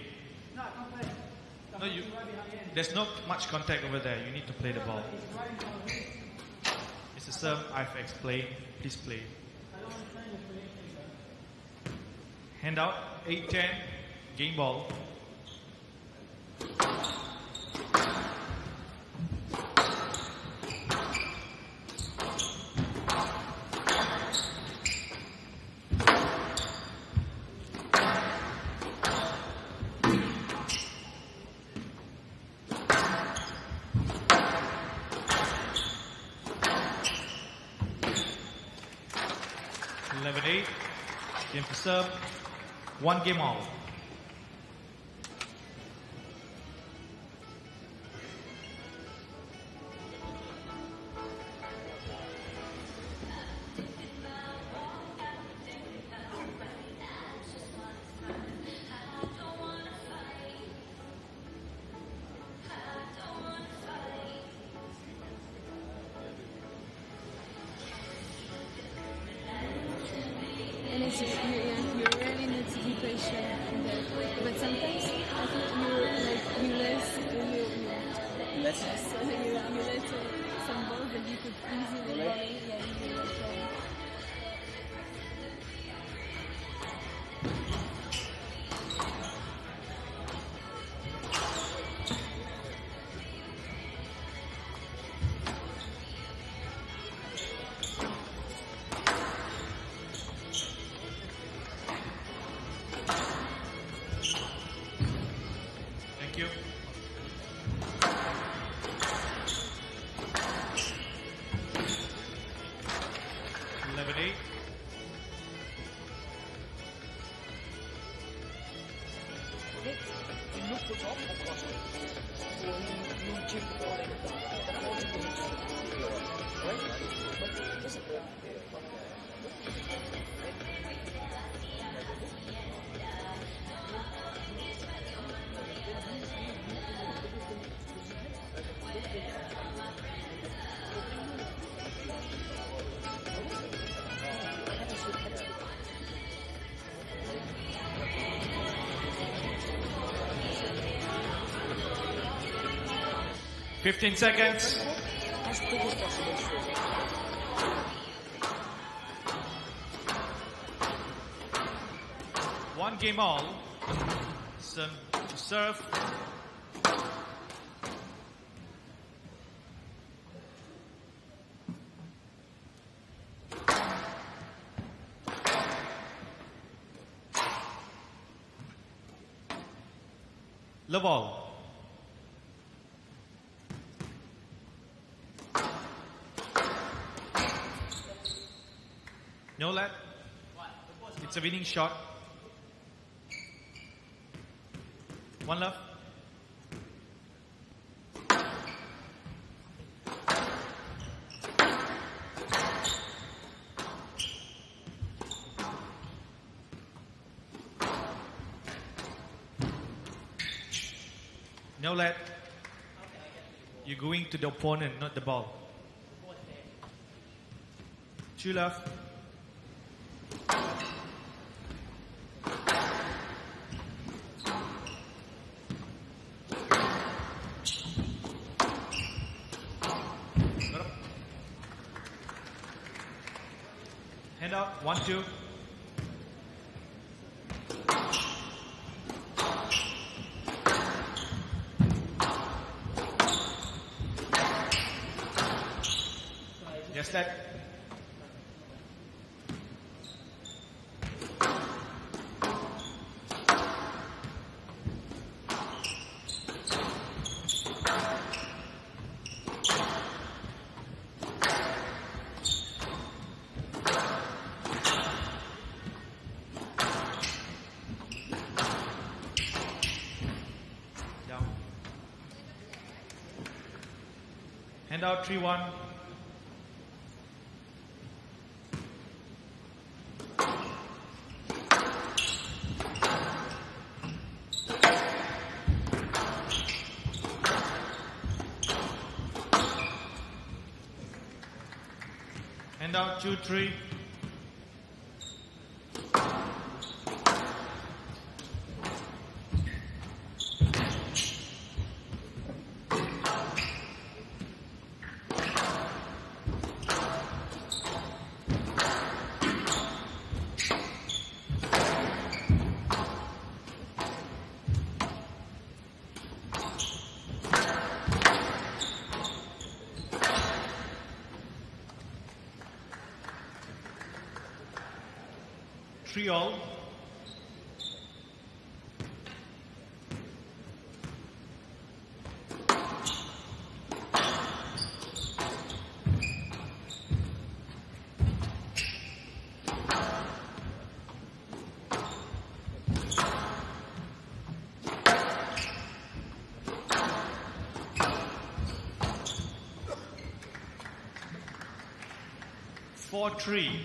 No, I can't play. No, you, right, there's not much contact over there. You need to play the ball. It's a serve. I've explained. Please play. I don't want to play the explanation, sir. Hand out. 8-10. Game ball. Serve, 1 game all. Thank you. Lebanese. Fifteen seconds. As quick as possible. One game all. Some to serve. The ball. No lap. It's a winning shot. One lap. No lap. You're going to the opponent, not the ball. Two left. Hand up, 1-2. Yes, that. Hand out 3-1. Hand out 2-3. All. Four, 3.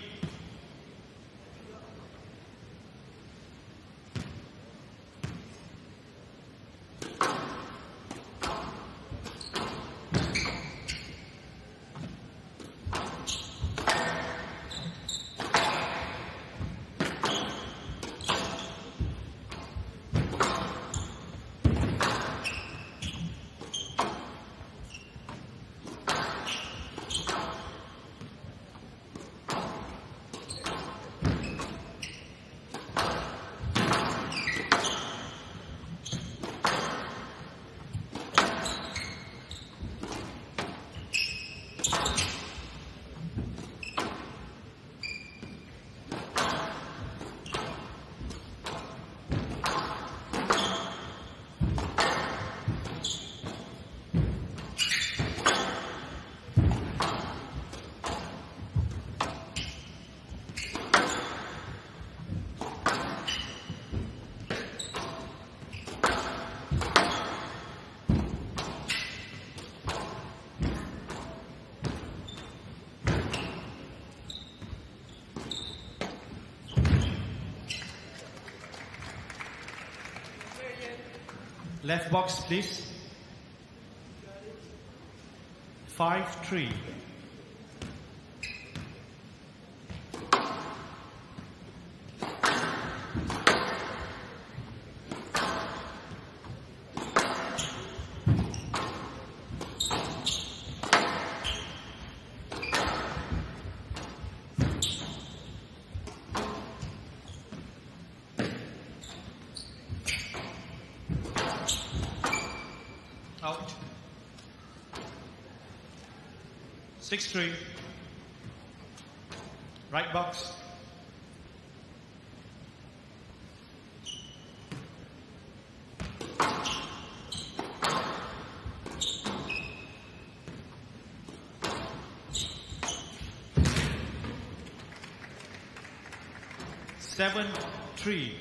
Left box, please. 5-3. Out. 6-3. Right box. 7-3.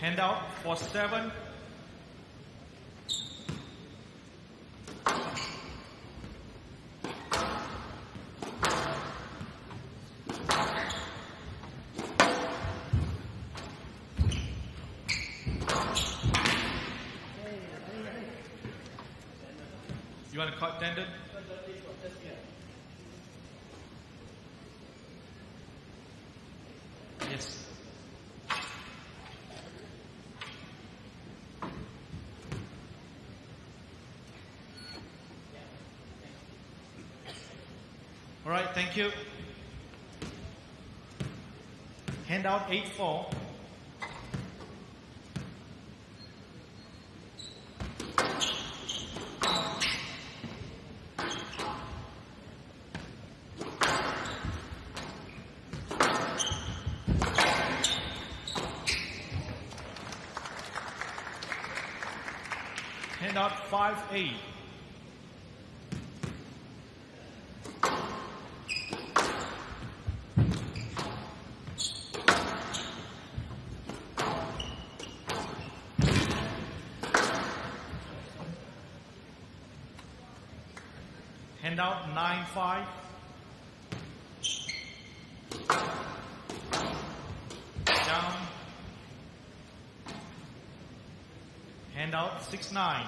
Hand out for 7. You want a card tender? Yes. All right, thank you. Hand out 8-4. Hand out 5-8. Hand out 9-5. Down. Hand out 6-9.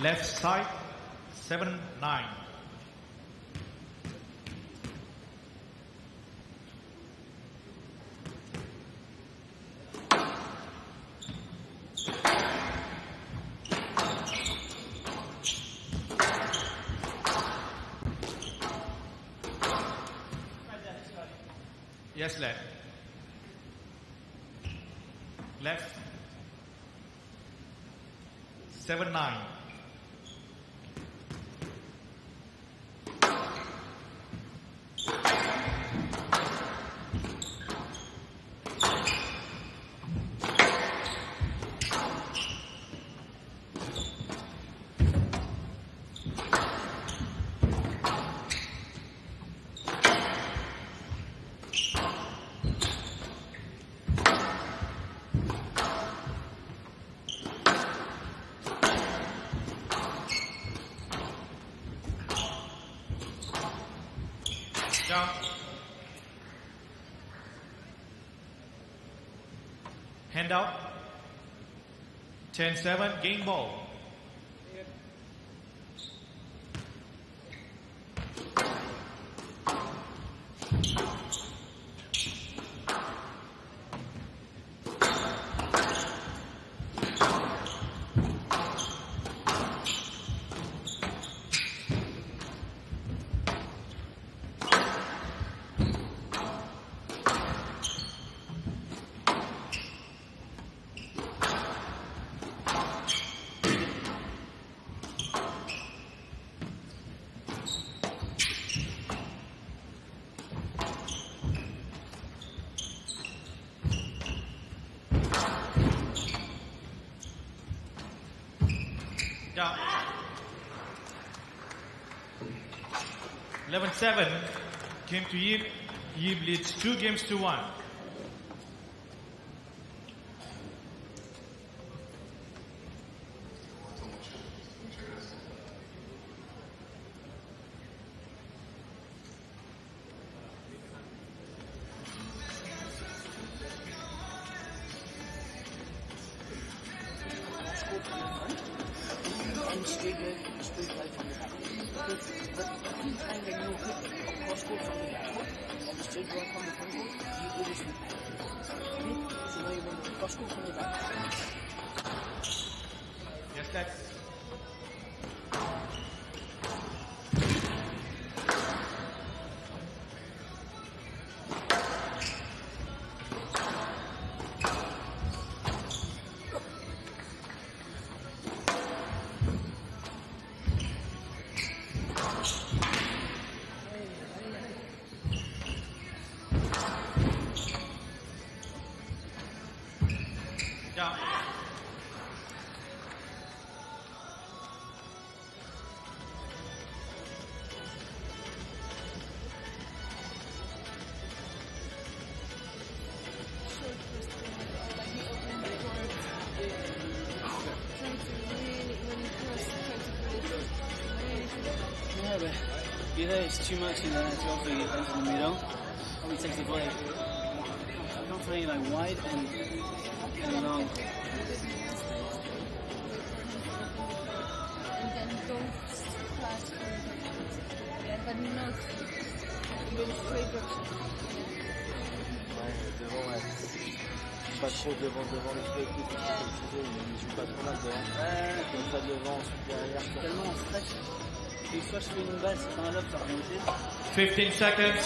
Left side, 7-9. Yes, left. Left, 7-9. Down. Hand out. 10-7, game ball. down. 11-7 came to Yip. Yip leads 2 games to 1. It's too much in that job for you in the middle. Only takes a break. I'm not playing like wide and long. And then don't flash but not really straight devant les feuilles qui ne sont pas trop mal devant. Pas devant, derrière. Tellement en fait. 15 seconds.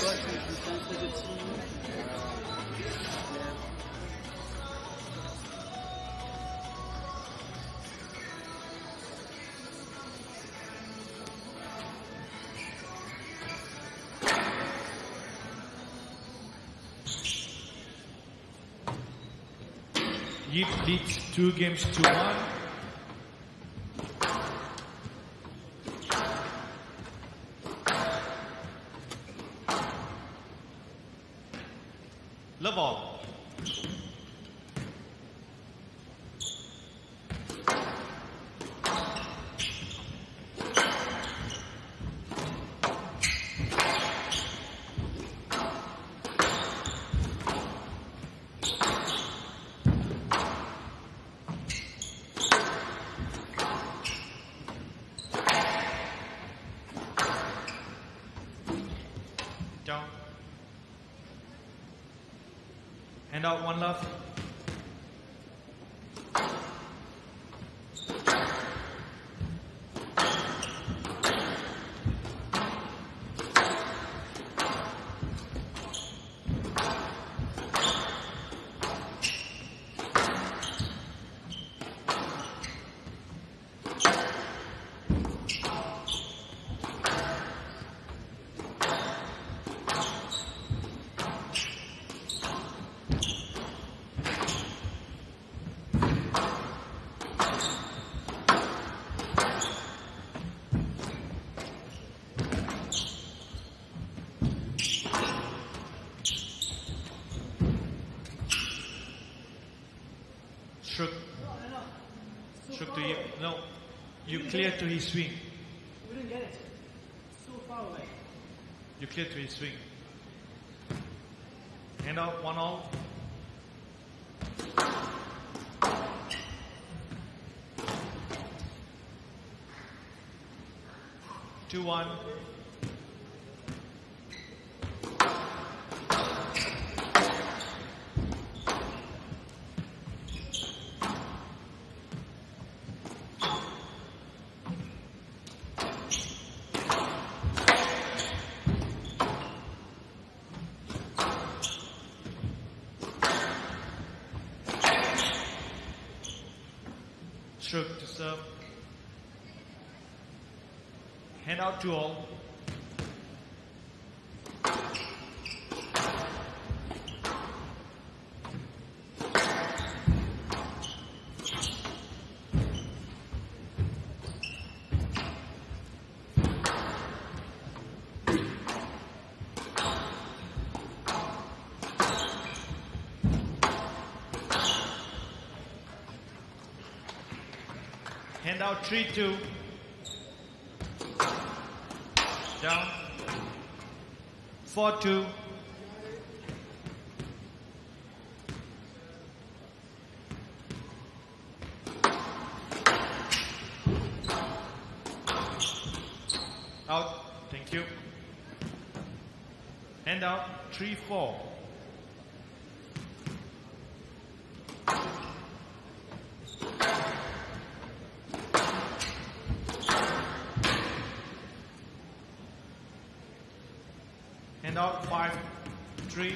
Yip leads 2 games to 1. Out one love. Shook to Yip. No, you clear to his swing. We didn't get it. So far away. You clear to his swing. Hand out, 1-all. Two, 1. Hand out to all. Handout 3-2. Down. 4-2. Out. Thank you. Handout 3-4. Handout 5-3.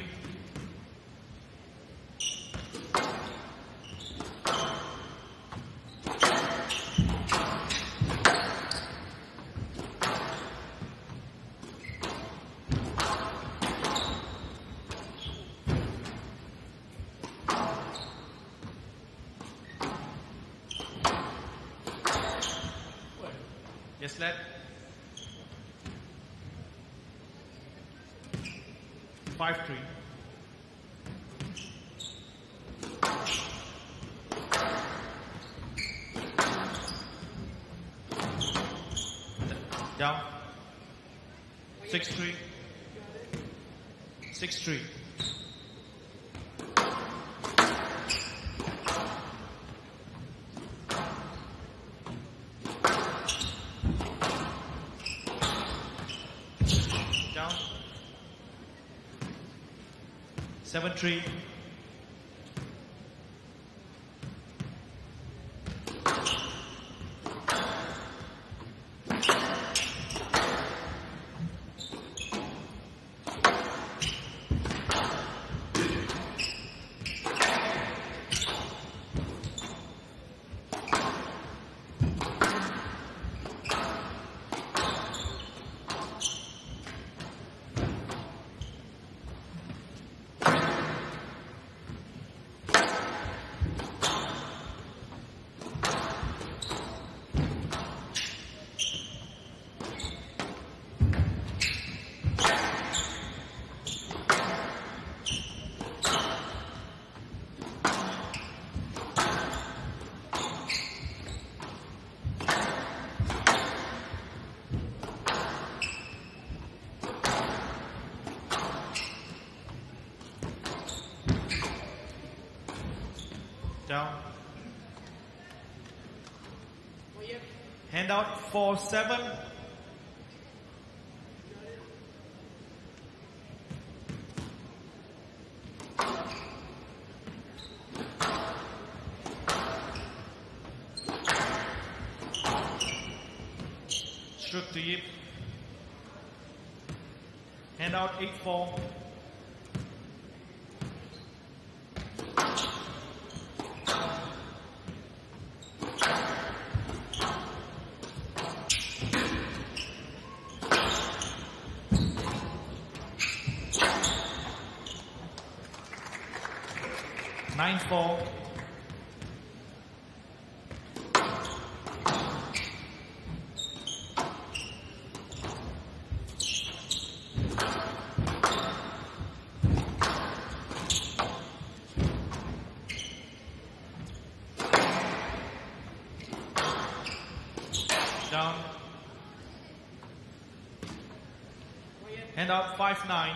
Yes, lad. 5-3. Down. 6-3. 6-3. Down. 7-3. Down. Handout 4-7. Shoot to Yip. Handout 8-4. Four. Down. Hand out 5-9.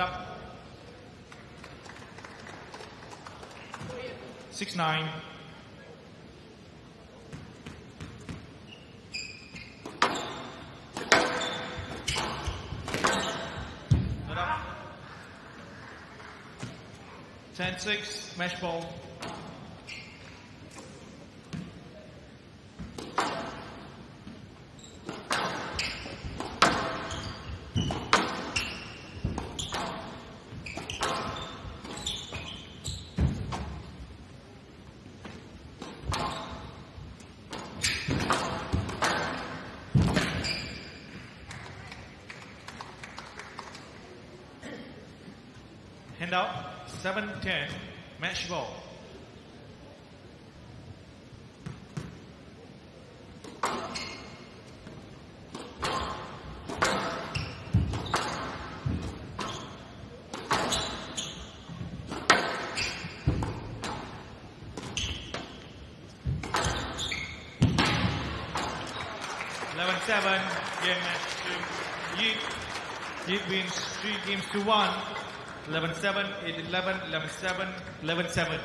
Up. 6-9. Up. 10-6. Match ball. Handout 7-10 match ball. Games to one, 11-7, 8-11, 11-7, 11-7.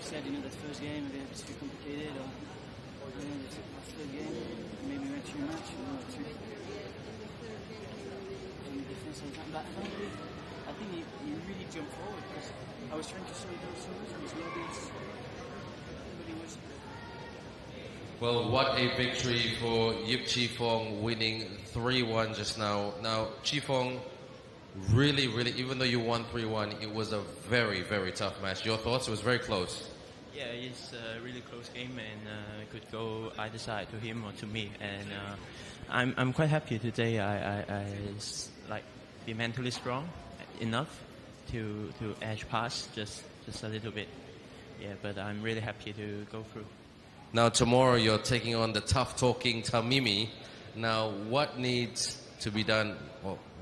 Said, you know, that first game, it's too complicated, or you know, it's a third game, maybe we went too much, you know, too defensive. But I think he really jumped forward, because I was trying to show you those solutions, maybe it's really was. Well, what a victory for Yip Tsz Fung, winning 3-1 just now. Now, Tsz Fung, really, even though you won 3-1, it was a very, very tough match. Your thoughts? It was very close. Yeah, it's a really close game, and it could go either side, to him or to me. And I'm quite happy today. I be mentally strong enough to edge past just a little bit. Yeah, but I'm really happy to go through. Now tomorrow you're taking on the tough-talking Tamimi. Now what needs to be done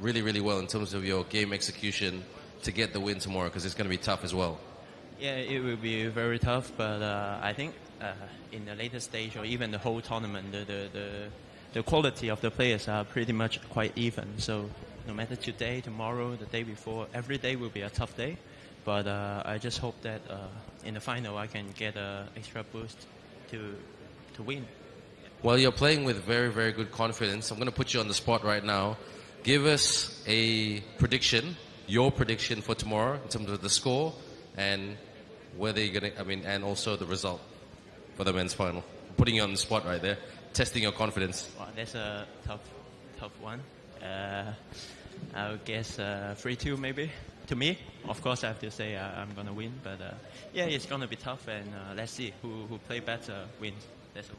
really well in terms of your game execution to get the win tomorrow? Because it's going to be tough as well. Yeah, it will be very tough, but I think in the later stage or even the whole tournament, the quality of the players are pretty much quite even. So no matter today, tomorrow, the day before, every day will be a tough day. But I just hope that in the final I can get an extra boost to win. Well, you're playing with very, very good confidence. I'm going to put you on the spot right now. Give us a prediction, your prediction for tomorrow in terms of the score, and whether you're going to, and also the result for the men's final. Putting you on the spot right there, testing your confidence. Wow, that's a tough one. I would guess 3-2 maybe, to me. Of course, I have to say I'm going to win, but yeah, it's going to be tough, and let's see who play better wins. That's all.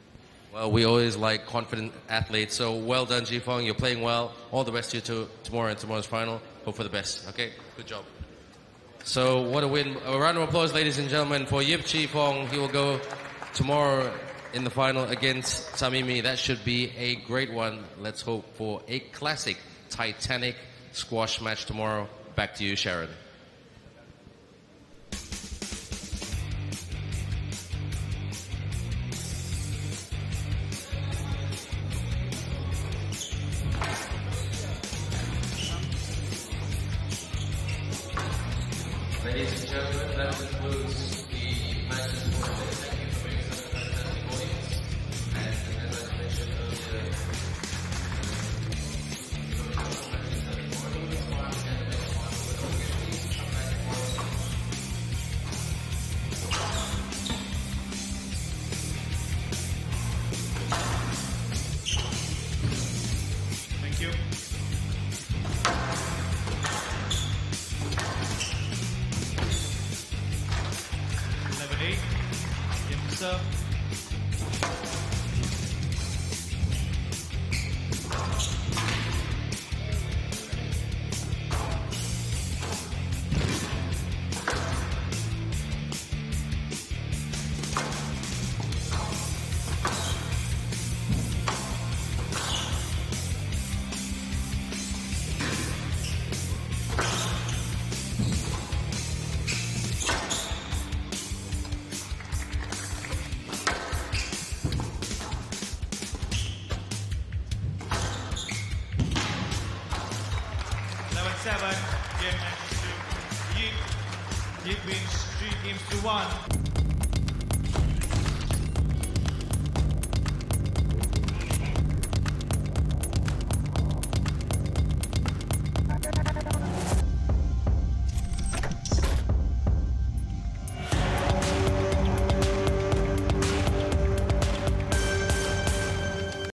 Well, we always like confident athletes, so well done, Tsz Fung. You're playing well. All the best to you tomorrow and tomorrow's final. Hope for the best. Okay, good job. So what a win. A round of applause, ladies and gentlemen, for Yip Tsz Fung. He will go tomorrow in the final against Tamimi. That should be a great one. Let's hope for a classic Titanic squash match tomorrow. Back to you, Sharon. Ladies and gentlemen, that concludes the matches for today. Thank you for being such a fantastic audience. And as I mentioned earlier, thank you. So 7 game matches to Yip. Yip wins 3 games to 1.